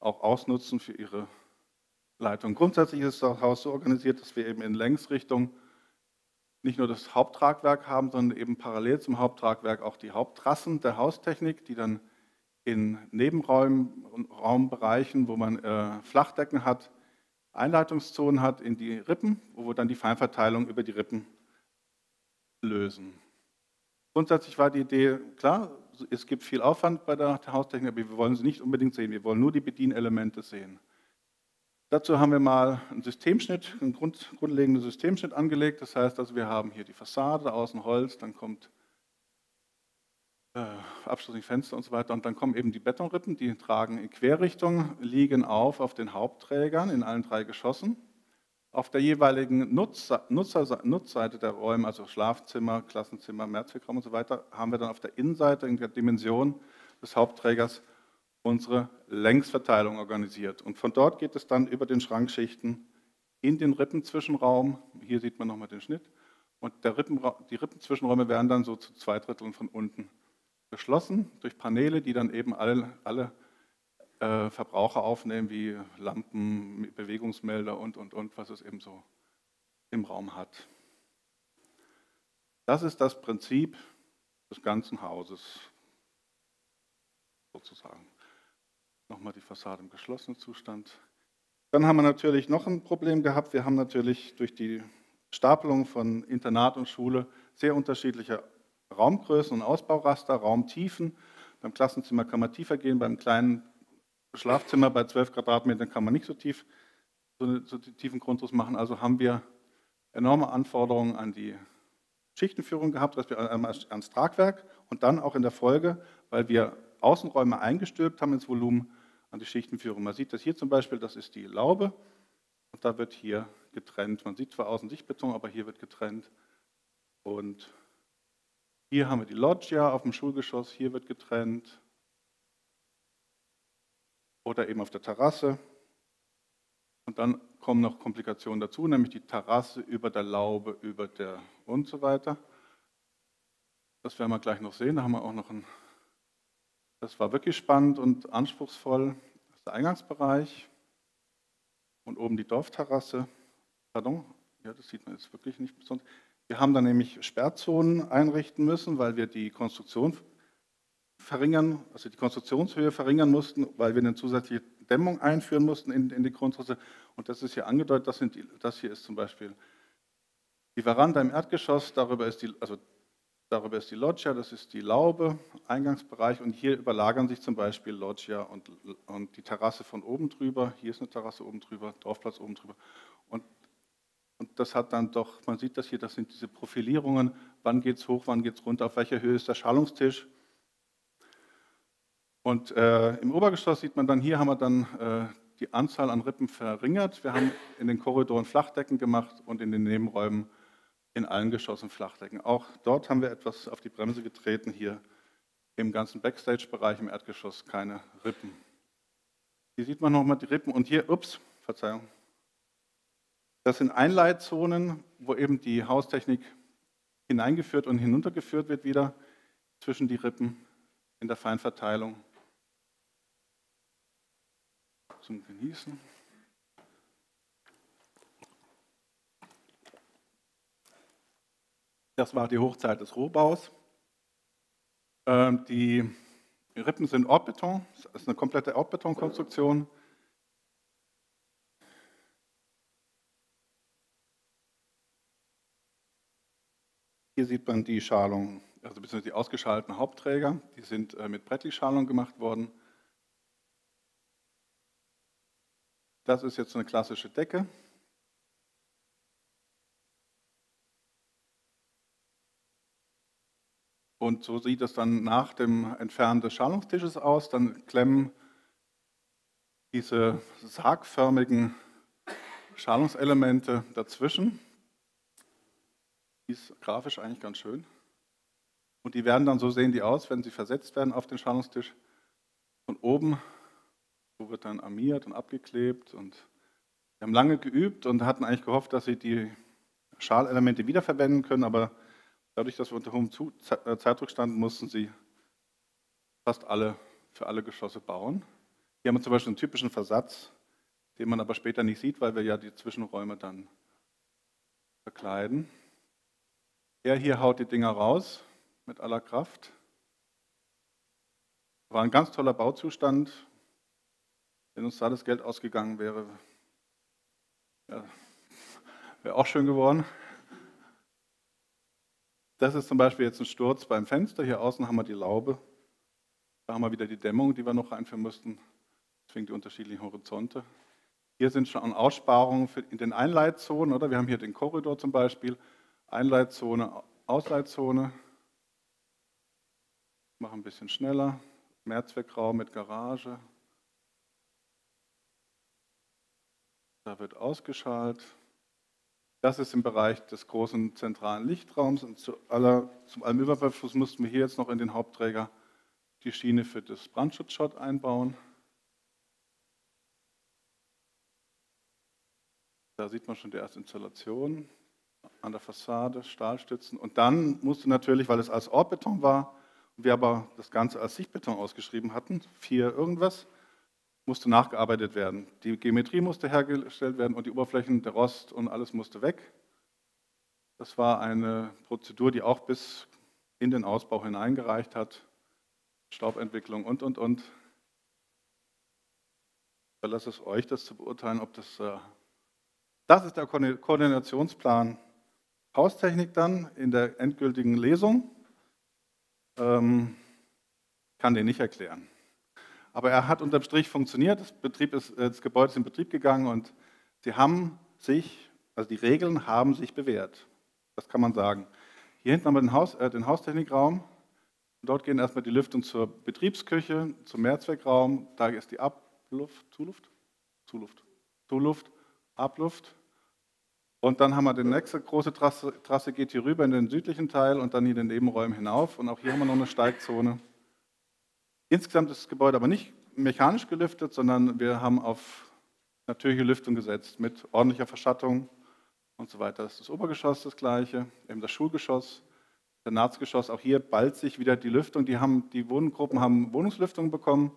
auch ausnutzen für ihre Leitung. Grundsätzlich ist das Haus so organisiert, dass wir eben in Längsrichtung nicht nur das Haupttragwerk haben, sondern eben parallel zum Haupttragwerk auch die Haupttrassen der Haustechnik, die dann in Nebenräumen und Raumbereichen, wo man äh, Flachdecken hat, Einleitungszonen hat in die Rippen, wo wir dann die Feinverteilung über die Rippen lösen. Grundsätzlich war die Idee, klar, es gibt viel Aufwand bei der Haustechnik, aber wir wollen sie nicht unbedingt sehen, wir wollen nur die Bedienelemente sehen. Dazu haben wir mal einen Systemschnitt, einen grund, grundlegenden Systemschnitt angelegt. Das heißt, also wir haben hier die Fassade, außen Holz, dann kommt äh, abschließend Fenster und so weiter. Und dann kommen eben die Betonrippen, die tragen in Querrichtung, liegen auf auf den Hauptträgern in allen drei Geschossen. Auf der jeweiligen Nutzer, Nutzer, Nutzseite der Räume, also Schlafzimmer, Klassenzimmer, Mehrzweckraum und so weiter, haben wir dann auf der Innenseite in der Dimension des Hauptträgers unsere Längsverteilung organisiert. Und von dort geht es dann über den Schrankschichten in den Rippenzwischenraum. Hier sieht man nochmal den Schnitt. Und der Rippen, die Rippenzwischenräume werden dann so zu zwei Dritteln von unten geschlossen durch Paneele, die dann eben alle, alle Verbraucher aufnehmen, wie Lampen, Bewegungsmelder und, und, und, was es eben so im Raum hat. Das ist das Prinzip des ganzen Hauses, sozusagen. Nochmal die Fassade im geschlossenen Zustand. Dann haben wir natürlich noch ein Problem gehabt. Wir haben natürlich durch die Stapelung von Internat und Schule sehr unterschiedliche Raumgrößen und Ausbauraster, Raumtiefen. Beim Klassenzimmer kann man tiefer gehen, beim kleinen Schlafzimmer bei zwölf Quadratmetern kann man nicht so tief, so, so tiefen Grundriss machen. Also haben wir enorme Anforderungen an die Schichtenführung gehabt, dass wir ans Tragwerk und dann auch in der Folge, weil wir Außenräume eingestülpt haben ins Volumen, an die Schichtenführung. Man sieht das hier zum Beispiel, das ist die Laube und da wird hier getrennt. Man sieht zwar außen Sichtbeton, aber hier wird getrennt. Und hier haben wir die Loggia auf dem Schulgeschoss, hier wird getrennt. Oder eben auf der Terrasse. Und dann kommen noch Komplikationen dazu, nämlich die Terrasse über der Laube, über der und so weiter. Das werden wir gleich noch sehen. Da haben wir auch noch ein. Das war wirklich spannend und anspruchsvoll. Das ist der Eingangsbereich und oben die Dorfterrasse. Pardon, ja, das sieht man jetzt wirklich nicht besonders. Wir haben dann nämlich Sperrzonen einrichten müssen, weil wir die Konstruktion verringern, also die Konstruktionshöhe verringern mussten, weil wir eine zusätzliche Dämmung einführen mussten in, in die Grundrisse. Und das ist hier angedeutet, das, sind die, das hier ist zum Beispiel die Veranda im Erdgeschoss, darüber ist die, also darüber ist die Loggia, das ist die Laube, Eingangsbereich und hier überlagern sich zum Beispiel Loggia und, und die Terrasse von oben drüber, hier ist eine Terrasse oben drüber, Dorfplatz oben drüber. Und Und das hat dann doch, man sieht das hier, das sind diese Profilierungen, wann geht es hoch, wann geht es runter, auf welcher Höhe ist der Schallungstisch. Und äh, im Obergeschoss sieht man dann, hier haben wir dann äh, die Anzahl an Rippen verringert. Wir haben in den Korridoren Flachdecken gemacht und in den Nebenräumen in allen Geschossen Flachdecken. Auch dort haben wir etwas auf die Bremse getreten, hier im ganzen Backstage-Bereich im Erdgeschoss keine Rippen. Hier sieht man nochmal die Rippen und hier, ups, Verzeihung. Das sind Einleitzonen, wo eben die Haustechnik hineingeführt und hinuntergeführt wird wieder zwischen die Rippen in der Feinverteilung zum Genießen. Das war die Hochzeit des Rohbaus. Die Rippen sind Ortbeton, das ist eine komplette Ortbetonkonstruktion. Hier sieht man die Schalung, also beziehungsweise die ausgeschalteten Hauptträger, die sind äh, mit Brettley-Schalung gemacht worden. Das ist jetzt eine klassische Decke. Und so sieht es dann nach dem Entfernen des Schalungstisches aus. Dann klemmen diese sargförmigen Schalungselemente dazwischen. Die ist grafisch eigentlich ganz schön. Und die werden dann, so sehen die aus, wenn sie versetzt werden auf den Schalungstisch. Von oben, so wird dann armiert und abgeklebt. Und wir haben lange geübt und hatten eigentlich gehofft, dass sie die Schalelemente wiederverwenden können. Aber dadurch, dass wir unter hohem Zeitdruck standen, mussten sie fast alle für alle Geschosse bauen. Hier haben wir zum Beispiel einen typischen Versatz, den man aber später nicht sieht, weil wir ja die Zwischenräume dann verkleiden. Er hier haut die Dinger raus, mit aller Kraft. War ein ganz toller Bauzustand. Wenn uns da das Geld ausgegangen wäre, ja, wäre auch schön geworden. Das ist zum Beispiel jetzt ein Sturz beim Fenster. Hier außen haben wir die Laube. Da haben wir wieder die Dämmung, die wir noch einführen mussten. Deswegen die unterschiedlichen Horizonte. Hier sind schon Aussparungen für in den Einleitzonen, oder? Wir haben hier den Korridor zum Beispiel. Einleitzone, Ausleitzone. Machen ein bisschen schneller. Mehrzweckraum mit Garage. Da wird ausgeschaltet. Das ist im Bereich des großen zentralen Lichtraums. Und zu aller, zum allem Überfluss mussten wir hier jetzt noch in den Hauptträger die Schiene für das Brandschutzschott einbauen. Da sieht man schon die erste Installation. An der Fassade, Stahlstützen und dann musste natürlich, weil es als Ortbeton war, wir aber das Ganze als Sichtbeton ausgeschrieben hatten, vier irgendwas, musste nachgearbeitet werden. Die Geometrie musste hergestellt werden und die Oberflächen, der Rost und alles musste weg. Das war eine Prozedur, die auch bis in den Ausbau hineingereicht hat. Staubentwicklung und, und, und. Ich überlasse es euch, das zu beurteilen, ob das... Das ist der Koordinationsplan Haustechnik dann in der endgültigen Lesung. Ähm, kann den nicht erklären. Aber er hat unterm Strich funktioniert, das, Betrieb ist, das Gebäude ist in Betrieb gegangen und sie haben sich, also die Regeln haben sich bewährt. Das kann man sagen. Hier hinten haben wir den, Haus, äh, den Haustechnikraum. Dort gehen erstmal die Lüftung zur Betriebsküche, zum Mehrzweckraum. Da ist die Abluft, Zuluft, Zuluft, Zuluft, Abluft. Und dann haben wir die nächste große Trasse, Trasse geht hier rüber in den südlichen Teil und dann hier in den Nebenräumen hinauf. Und auch hier haben wir noch eine Steigzone. Insgesamt ist das Gebäude aber nicht mechanisch gelüftet, sondern wir haben auf natürliche Lüftung gesetzt mit ordentlicher Verschattung und so weiter. Das ist das Obergeschoss das Gleiche, eben das Schulgeschoss. Der Senatsgeschoss, auch hier ballt sich wieder die Lüftung. Die, haben, die Wohngruppen haben Wohnungslüftung bekommen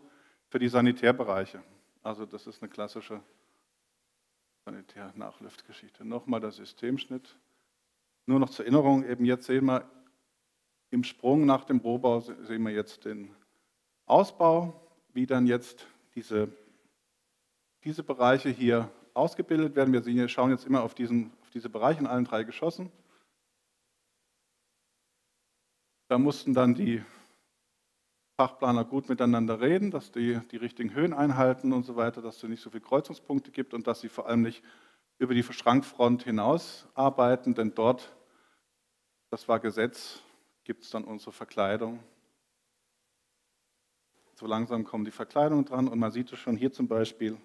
für die Sanitärbereiche. Also das ist eine klassische Sanitärnachlüftgeschichte. Nochmal der Systemschnitt. Nur noch zur Erinnerung, eben jetzt sehen wir, im Sprung nach dem Rohbau sehen wir jetzt den Ausbau, wie dann jetzt diese, diese Bereiche hier ausgebildet werden. Wir schauen jetzt immer auf, diesen, auf diese Bereiche in allen drei Geschossen. Da mussten dann die Fachplaner gut miteinander reden, dass die die richtigen Höhen einhalten und so weiter, dass es nicht so viele Kreuzungspunkte gibt und dass sie vor allem nicht über die Schrankfront hinaus arbeiten, denn dort, das war Gesetz, gibt es dann unsere Verkleidung. So langsam kommen die Verkleidungen dran und man sieht es schon hier zum Beispiel,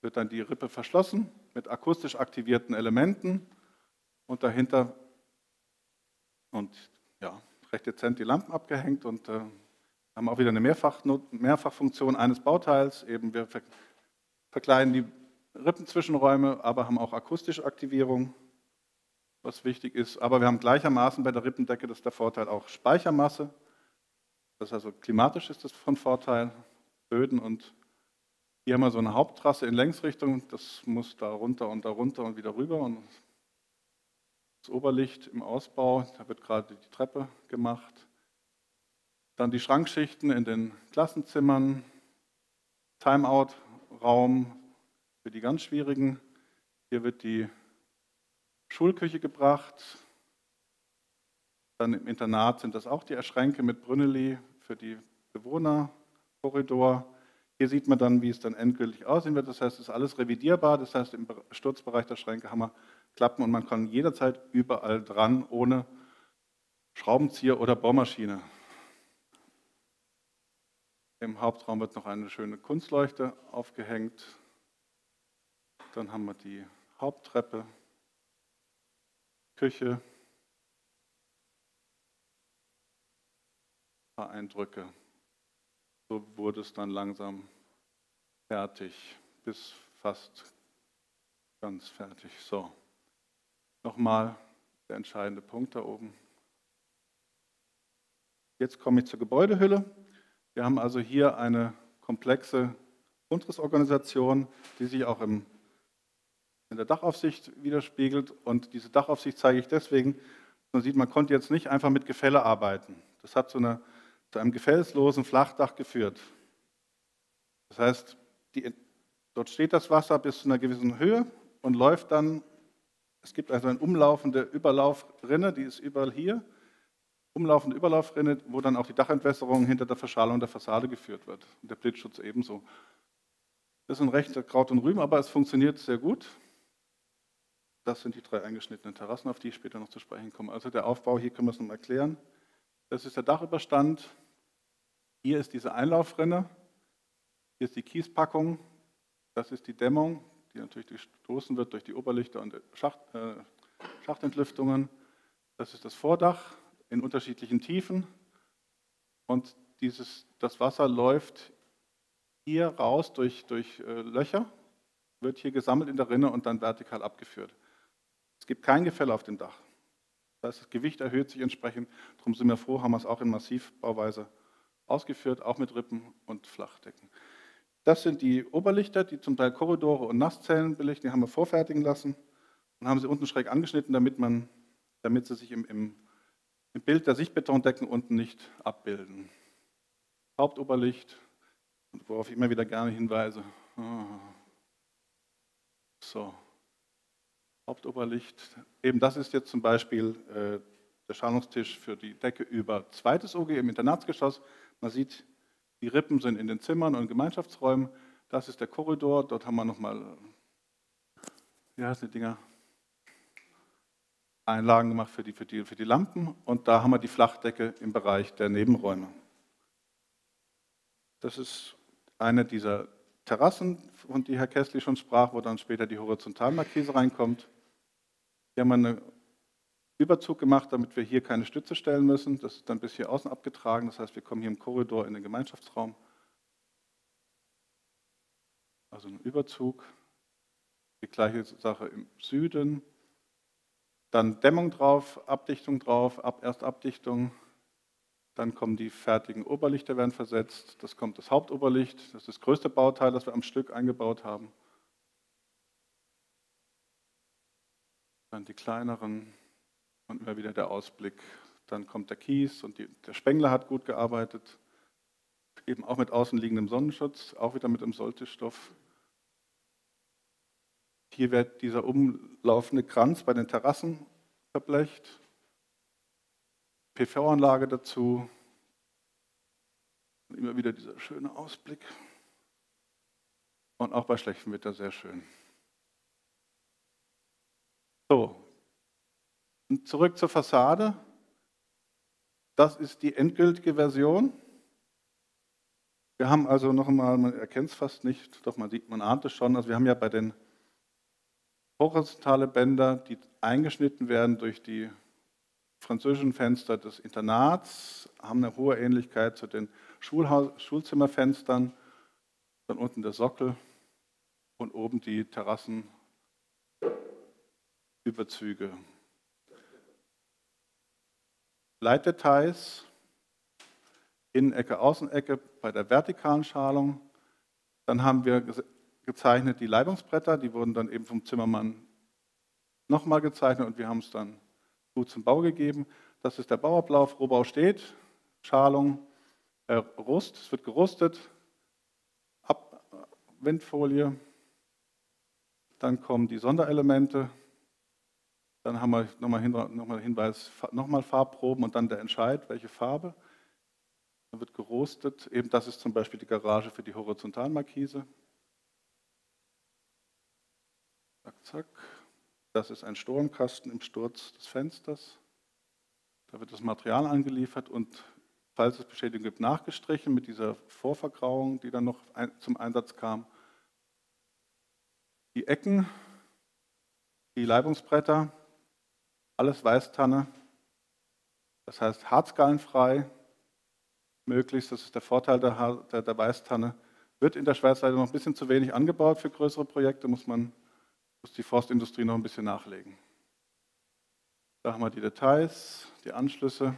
wird dann die Rippe verschlossen mit akustisch aktivierten Elementen und dahinter und ja, recht dezent die Lampen abgehängt und äh, haben auch wieder eine Mehrfach Mehrfachfunktion eines Bauteils. Eben wir ver verkleiden die Rippenzwischenräume, aber haben auch akustische Aktivierung, was wichtig ist. Aber wir haben gleichermaßen bei der Rippendecke, das ist der Vorteil, auch Speichermasse. Das heißt, also klimatisch ist das von Vorteil, Böden. Und hier haben wir so eine Haupttrasse in Längsrichtung, das muss da runter und da runter und wieder rüber. Und das Oberlicht im Ausbau, da wird gerade die Treppe gemacht. Dann die Schrankschichten in den Klassenzimmern, Timeout-Raum für die ganz Schwierigen. Hier wird die Schulküche gebracht. Dann im Internat sind das auch die Schränke mit Brünneli für die Bewohnerkorridor. Hier sieht man dann, wie es dann endgültig aussehen wird. Das heißt, es ist alles revidierbar. Das heißt, im Sturzbereich der Schränke haben wir Klappen und man kann jederzeit überall dran, ohne Schraubenzieher oder Bohrmaschine. Im Hauptraum wird noch eine schöne Kunstleuchte aufgehängt. Dann haben wir die Haupttreppe, Küche, ein paar Eindrücke. So wurde es dann langsam fertig, bis fast ganz fertig. So. Nochmal der entscheidende Punkt da oben. Jetzt komme ich zur Gebäudehülle. Wir haben also hier eine komplexe Grundrissorganisation, die sich auch im, in der Dachaufsicht widerspiegelt. Und diese Dachaufsicht zeige ich deswegen, man sieht, man konnte jetzt nicht einfach mit Gefälle arbeiten. Das hat zu, einer, zu einem gefällslosen Flachdach geführt. Das heißt, die, dort steht das Wasser bis zu einer gewissen Höhe und läuft dann. Es gibt also eine umlaufende Überlaufrinne, die ist überall hier, umlaufende Überlaufrinne, wo dann auch die Dachentwässerung hinter der Verschalung der Fassade geführt wird und der Blitzschutz ebenso. Das ist ein rechter Kraut und Rüben, aber es funktioniert sehr gut. Das sind die drei eingeschnittenen Terrassen, auf die ich später noch zu sprechen komme. Also der Aufbau, hier können wir es nochmal erklären. Das ist der Dachüberstand, hier ist diese Einlaufrinne, hier ist die Kiespackung, das ist die Dämmung, die natürlich gestoßen wird durch die Oberlichter und Schacht, äh, Schachtentlüftungen. Das ist das Vordach in unterschiedlichen Tiefen. Und dieses, das Wasser läuft hier raus durch, durch äh, Löcher, wird hier gesammelt in der Rinne und dann vertikal abgeführt. Es gibt kein Gefälle auf dem Dach. Das heißt, das Gewicht erhöht sich entsprechend. Darum sind wir froh, haben wir es auch in Massivbauweise ausgeführt, auch mit Rippen und Flachdecken. Das sind die Oberlichter, die zum Teil Korridore und Nasszellen belichten, die haben wir vorfertigen lassen und haben sie unten schräg angeschnitten, damit, man, damit sie sich im, im, im Bild der Sichtbetondecken unten nicht abbilden. Hauptoberlicht, worauf ich immer wieder gerne hinweise. So, Hauptoberlicht. Eben das ist jetzt zum Beispiel äh, der Schalungstisch für die Decke über zweites O G im Internatsgeschoss. Man sieht, Die Rippen sind in den Zimmern und Gemeinschaftsräumen. Das ist der Korridor. Dort haben wir nochmal, wie heißen die Dinger? Einlagen gemacht für die, für, die, für die Lampen. Und da haben wir die Flachdecke im Bereich der Nebenräume. Das ist eine dieser Terrassen, von der Herr Kästli schon sprach, wo dann später die Horizontalmarkise reinkommt. Hier haben wir einen Überzug gemacht, damit wir hier keine Stütze stellen müssen. Das ist dann bis hier außen abgetragen. Das heißt, wir kommen hier im Korridor in den Gemeinschaftsraum. Also ein Überzug. Die gleiche Sache im Süden. Dann Dämmung drauf, Abdichtung drauf, ab, erst Abdichtung. Dann kommen die fertigen Oberlichter, werden versetzt. Das kommt das Hauptoberlicht. Das ist das größte Bauteil, das wir am Stück eingebaut haben. Dann die kleineren und immer wieder der Ausblick. Dann kommt der Kies und die, der Spengler hat gut gearbeitet. Eben auch mit außenliegendem Sonnenschutz, auch wieder mit einem Soltis-Stoff. Hier wird dieser umlaufende Kranz bei den Terrassen verblecht. P V-Anlage dazu. Und immer wieder dieser schöne Ausblick. Und auch bei schlechtem Wetter sehr schön. So, und zurück zur Fassade. Das ist die endgültige Version. Wir haben also noch einmal, man erkennt es fast nicht, doch man sieht, man ahnt es schon. Also wir haben ja bei den horizontalen Bändern, die eingeschnitten werden durch die französischen Fenster des Internats, haben eine hohe Ähnlichkeit zu den Schulhaus Schulzimmerfenstern, dann unten der Sockel und oben die Terrassenüberzüge. Leitdetails, Innenecke, Außenecke bei der vertikalen Schalung. Dann haben wir gezeichnet die Leitungsbretter, die wurden dann eben vom Zimmermann nochmal gezeichnet und wir haben es dann gut zum Bau gegeben. Das ist der Bauablauf, Rohbau steht, Schalung, äh, Rust, es wird gerustet, Ab Windfolie, dann kommen die Sonderelemente, dann haben wir nochmal Hin nochmal Hinweis, nochmal Farbproben und dann der Entscheid, welche Farbe. Dann wird gerostet, eben das ist zum Beispiel die Garage für die Horizontalmarkise. Zack, zack. Das ist ein Sturmkasten im Sturz des Fensters. Da wird das Material angeliefert und, falls es Beschädigung gibt, nachgestrichen mit dieser Vorvergrauung, die dann noch zum Einsatz kam. Die Ecken, die Leibungsbretter, alles Weißtanne, das heißt harzgallenfrei möglichst, das ist der Vorteil der, der, der Weißtanne. Wird in der Schweiz leider noch ein bisschen zu wenig angebaut für größere Projekte, muss man muss die Forstindustrie noch ein bisschen nachlegen. Da haben wir die Details, die Anschlüsse.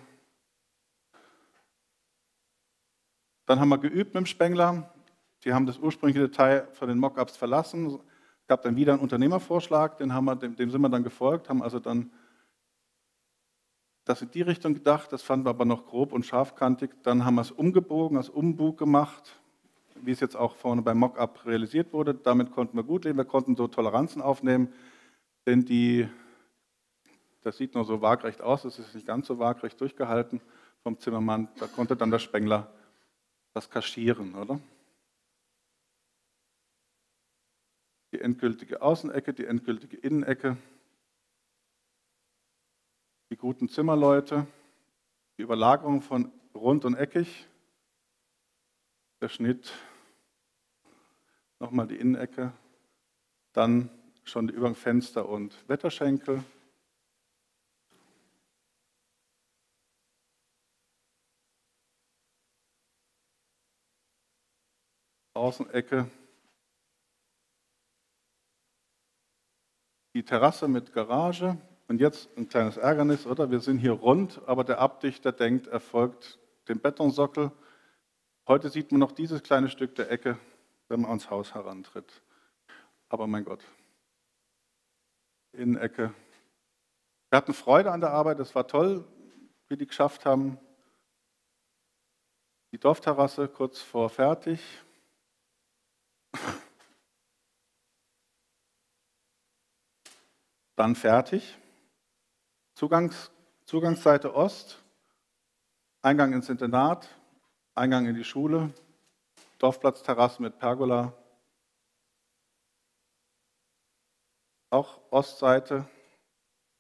Dann haben wir geübt mit dem Spengler. Die haben das ursprüngliche Detail von den Mockups verlassen. Es gab dann wieder einen Unternehmervorschlag, den haben wir, dem, dem sind wir dann gefolgt, haben also dann das in die Richtung gedacht, das fanden wir aber noch grob und scharfkantig. Dann haben wir es umgebogen, als Umbug gemacht, wie es jetzt auch vorne beim Mockup realisiert wurde. Damit konnten wir gut leben, wir konnten so Toleranzen aufnehmen, denn die, das sieht nur so waagrecht aus, das ist nicht ganz so waagrecht durchgehalten vom Zimmermann, da konnte dann der Spengler das kaschieren, oder? Die endgültige Außenecke, die endgültige Innenecke, die guten Zimmerleute, die Überlagerung von rund und eckig, der Schnitt, nochmal die Innenecke, dann schon die Übergang Fenster und Wetterschenkel. Außenecke, die Terrasse mit Garage. Und jetzt ein kleines Ärgernis, oder? Wir sind hier rund, aber der Abdichter denkt, er folgt dem Betonsockel. Heute sieht man noch dieses kleine Stück der Ecke, wenn man ans Haus herantritt. Aber mein Gott, Innenecke. Wir hatten Freude an der Arbeit, es war toll, wie die geschafft haben. Die Dorfterrasse kurz vor fertig. Dann fertig. Zugangs, Zugangsseite Ost, Eingang ins Internat, Eingang in die Schule, Dorfplatzterrasse mit Pergola. Auch Ostseite.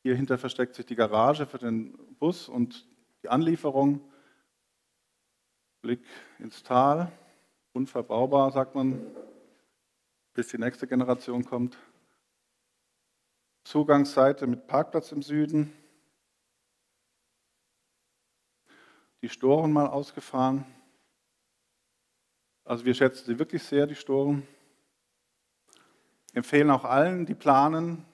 Hier hinter versteckt sich die Garage für den Bus und die Anlieferung. Blick ins Tal. Unverbaubar, sagt man, bis die nächste Generation kommt. Zugangsseite mit Parkplatz im Süden. Die Storen mal ausgefahren. Also wir schätzen sie wirklich sehr, die Storen. Empfehlen auch allen, die planen,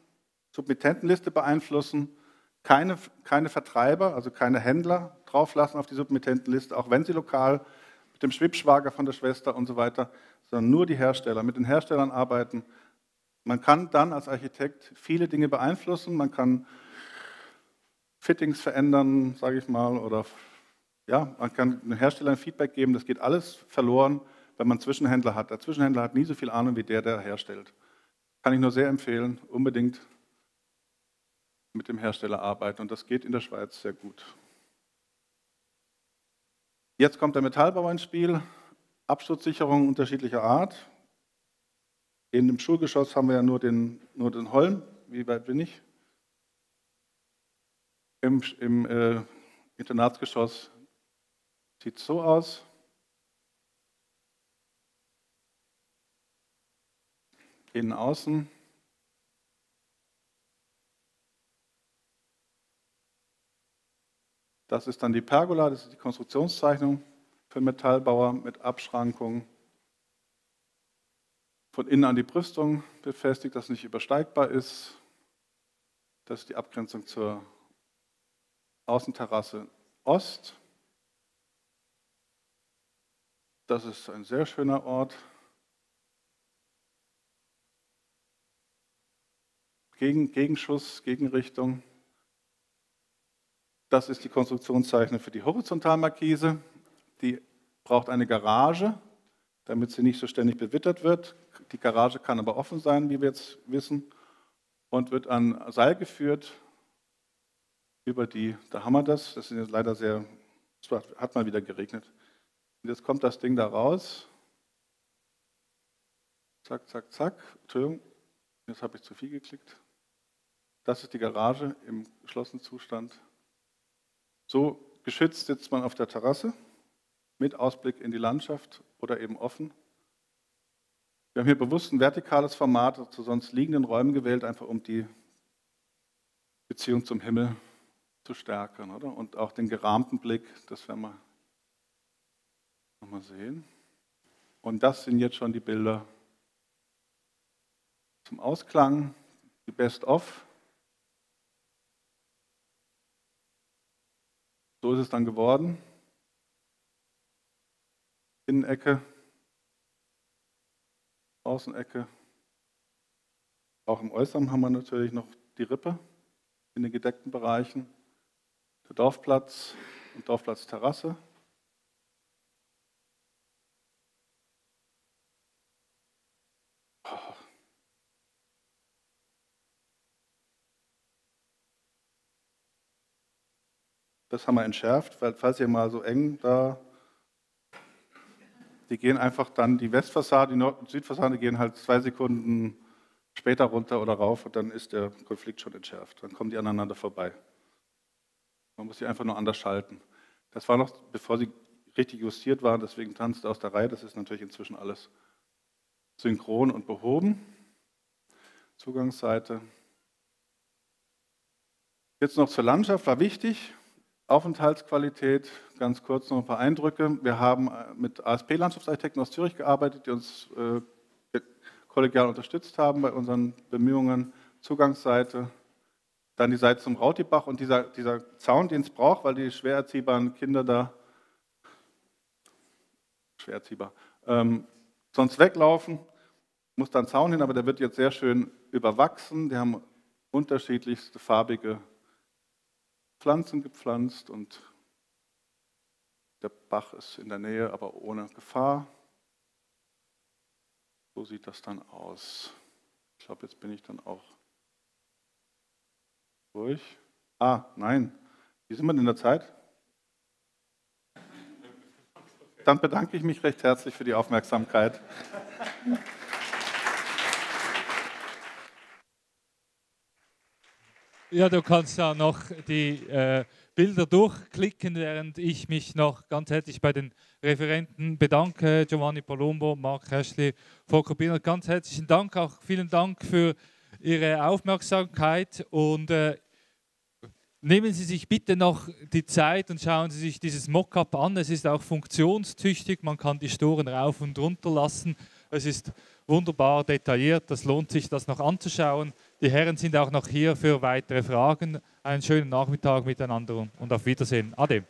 Submittentenliste beeinflussen, keine, keine Vertreiber, also keine Händler drauflassen auf die Submittentenliste, auch wenn sie lokal mit dem Schwibschwager von der Schwester und so weiter, sondern nur die Hersteller, mit den Herstellern arbeiten. Man kann dann als Architekt viele Dinge beeinflussen, man kann Fittings verändern, sage ich mal, oder ja, man kann den Herstellern Feedback geben, das geht alles verloren, wenn man Zwischenhändler hat. Der Zwischenhändler hat nie so viel Ahnung wie der, der herstellt. Kann ich nur sehr empfehlen, unbedingt mit dem Hersteller arbeiten. Und das geht in der Schweiz sehr gut. Jetzt kommt der Metallbau ins Spiel. Absturzsicherung unterschiedlicher Art. In dem Schulgeschoss haben wir ja nur den, nur den Holm. Wie weit bin ich? Im, im äh, Internatsgeschoss sieht es so aus. Innen, außen. Das ist dann die Pergola, das ist die Konstruktionszeichnung für Metallbauer mit Abschrankung. Von innen an die Brüstung befestigt, dass nicht übersteigbar ist. Das ist die Abgrenzung zur Außenterrasse Ost. Das ist ein sehr schöner Ort. Gegen, Gegenschuss, Gegenrichtung. Das ist die Konstruktionszeichnung für die Horizontalmarkise. Die braucht eine Garage, damit sie nicht so ständig bewittert wird. Die Garage kann aber offen sein, wie wir jetzt wissen, und wird an Seil geführt über die, da haben wir das, das ist jetzt leider sehr, hat mal wieder geregnet. Und jetzt kommt das Ding da raus. Zack, zack, zack. Entschuldigung, jetzt habe ich zu viel geklickt. Das ist die Garage im geschlossenen Zustand. So geschützt sitzt man auf der Terrasse mit Ausblick in die Landschaft oder eben offen. Wir haben hier bewusst ein vertikales Format zu sonst liegenden Räumen gewählt, einfach um die Beziehung zum Himmel zu stärken, oder? Und auch den gerahmten Blick, das werden wir nochmal sehen. Und das sind jetzt schon die Bilder zum Ausklang, die Best-of. So ist es dann geworden. Innenecke, Außenecke. Auch im Äußeren haben wir natürlich noch die Rippe in den gedeckten Bereichen. Der Dorfplatz und Dorfplatzterrasse. Das haben wir entschärft, weil falls ihr mal so eng da, die gehen einfach dann, die Westfassade, die Nord- und Südfassade gehen halt zwei Sekunden später runter oder rauf und dann ist der Konflikt schon entschärft. Dann kommen die aneinander vorbei. Man muss sie einfach nur anders schalten. Das war noch, bevor sie richtig justiert waren, deswegen tanzt aus der Reihe. Das ist natürlich inzwischen alles synchron und behoben. Zugangsseite. Jetzt noch zur Landschaft, war wichtig. Aufenthaltsqualität, ganz kurz noch ein paar Eindrücke. Wir haben mit A S P-Landschaftsarchitekten aus Zürich gearbeitet, die uns äh, kollegial unterstützt haben bei unseren Bemühungen. Zugangsseite, dann die Seite zum Rautibach und dieser, dieser Zaun, den es braucht, weil die schwer erziehbaren Kinder da schwer erziehbar, ähm, sonst weglaufen, muss dann Zaun hin, aber der wird jetzt sehr schön überwachsen. Die haben unterschiedlichste farbige Pflanzen gepflanzt und der Bach ist in der Nähe, aber ohne Gefahr. So sieht das dann aus. Ich glaube, jetzt bin ich dann auch durch. Ah, nein. Wie sind wir denn in der Zeit? Dann bedanke ich mich recht herzlich für die Aufmerksamkeit. Ja, du kannst ja noch die äh, Bilder durchklicken, während ich mich noch ganz herzlich bei den Referenten bedanke. Giovanni Palumbo, Marc Kästli, Volker Bienert, ganz herzlichen Dank. Auch vielen Dank für Ihre Aufmerksamkeit. Und äh, nehmen Sie sich bitte noch die Zeit und schauen Sie sich dieses Mockup an. Es ist auch funktionstüchtig, man kann die Storen rauf und runter lassen. Es ist wunderbar detailliert, das lohnt sich, das noch anzuschauen. Die Herren sind auch noch hier für weitere Fragen. Einen schönen Nachmittag miteinander und auf Wiedersehen. Ade.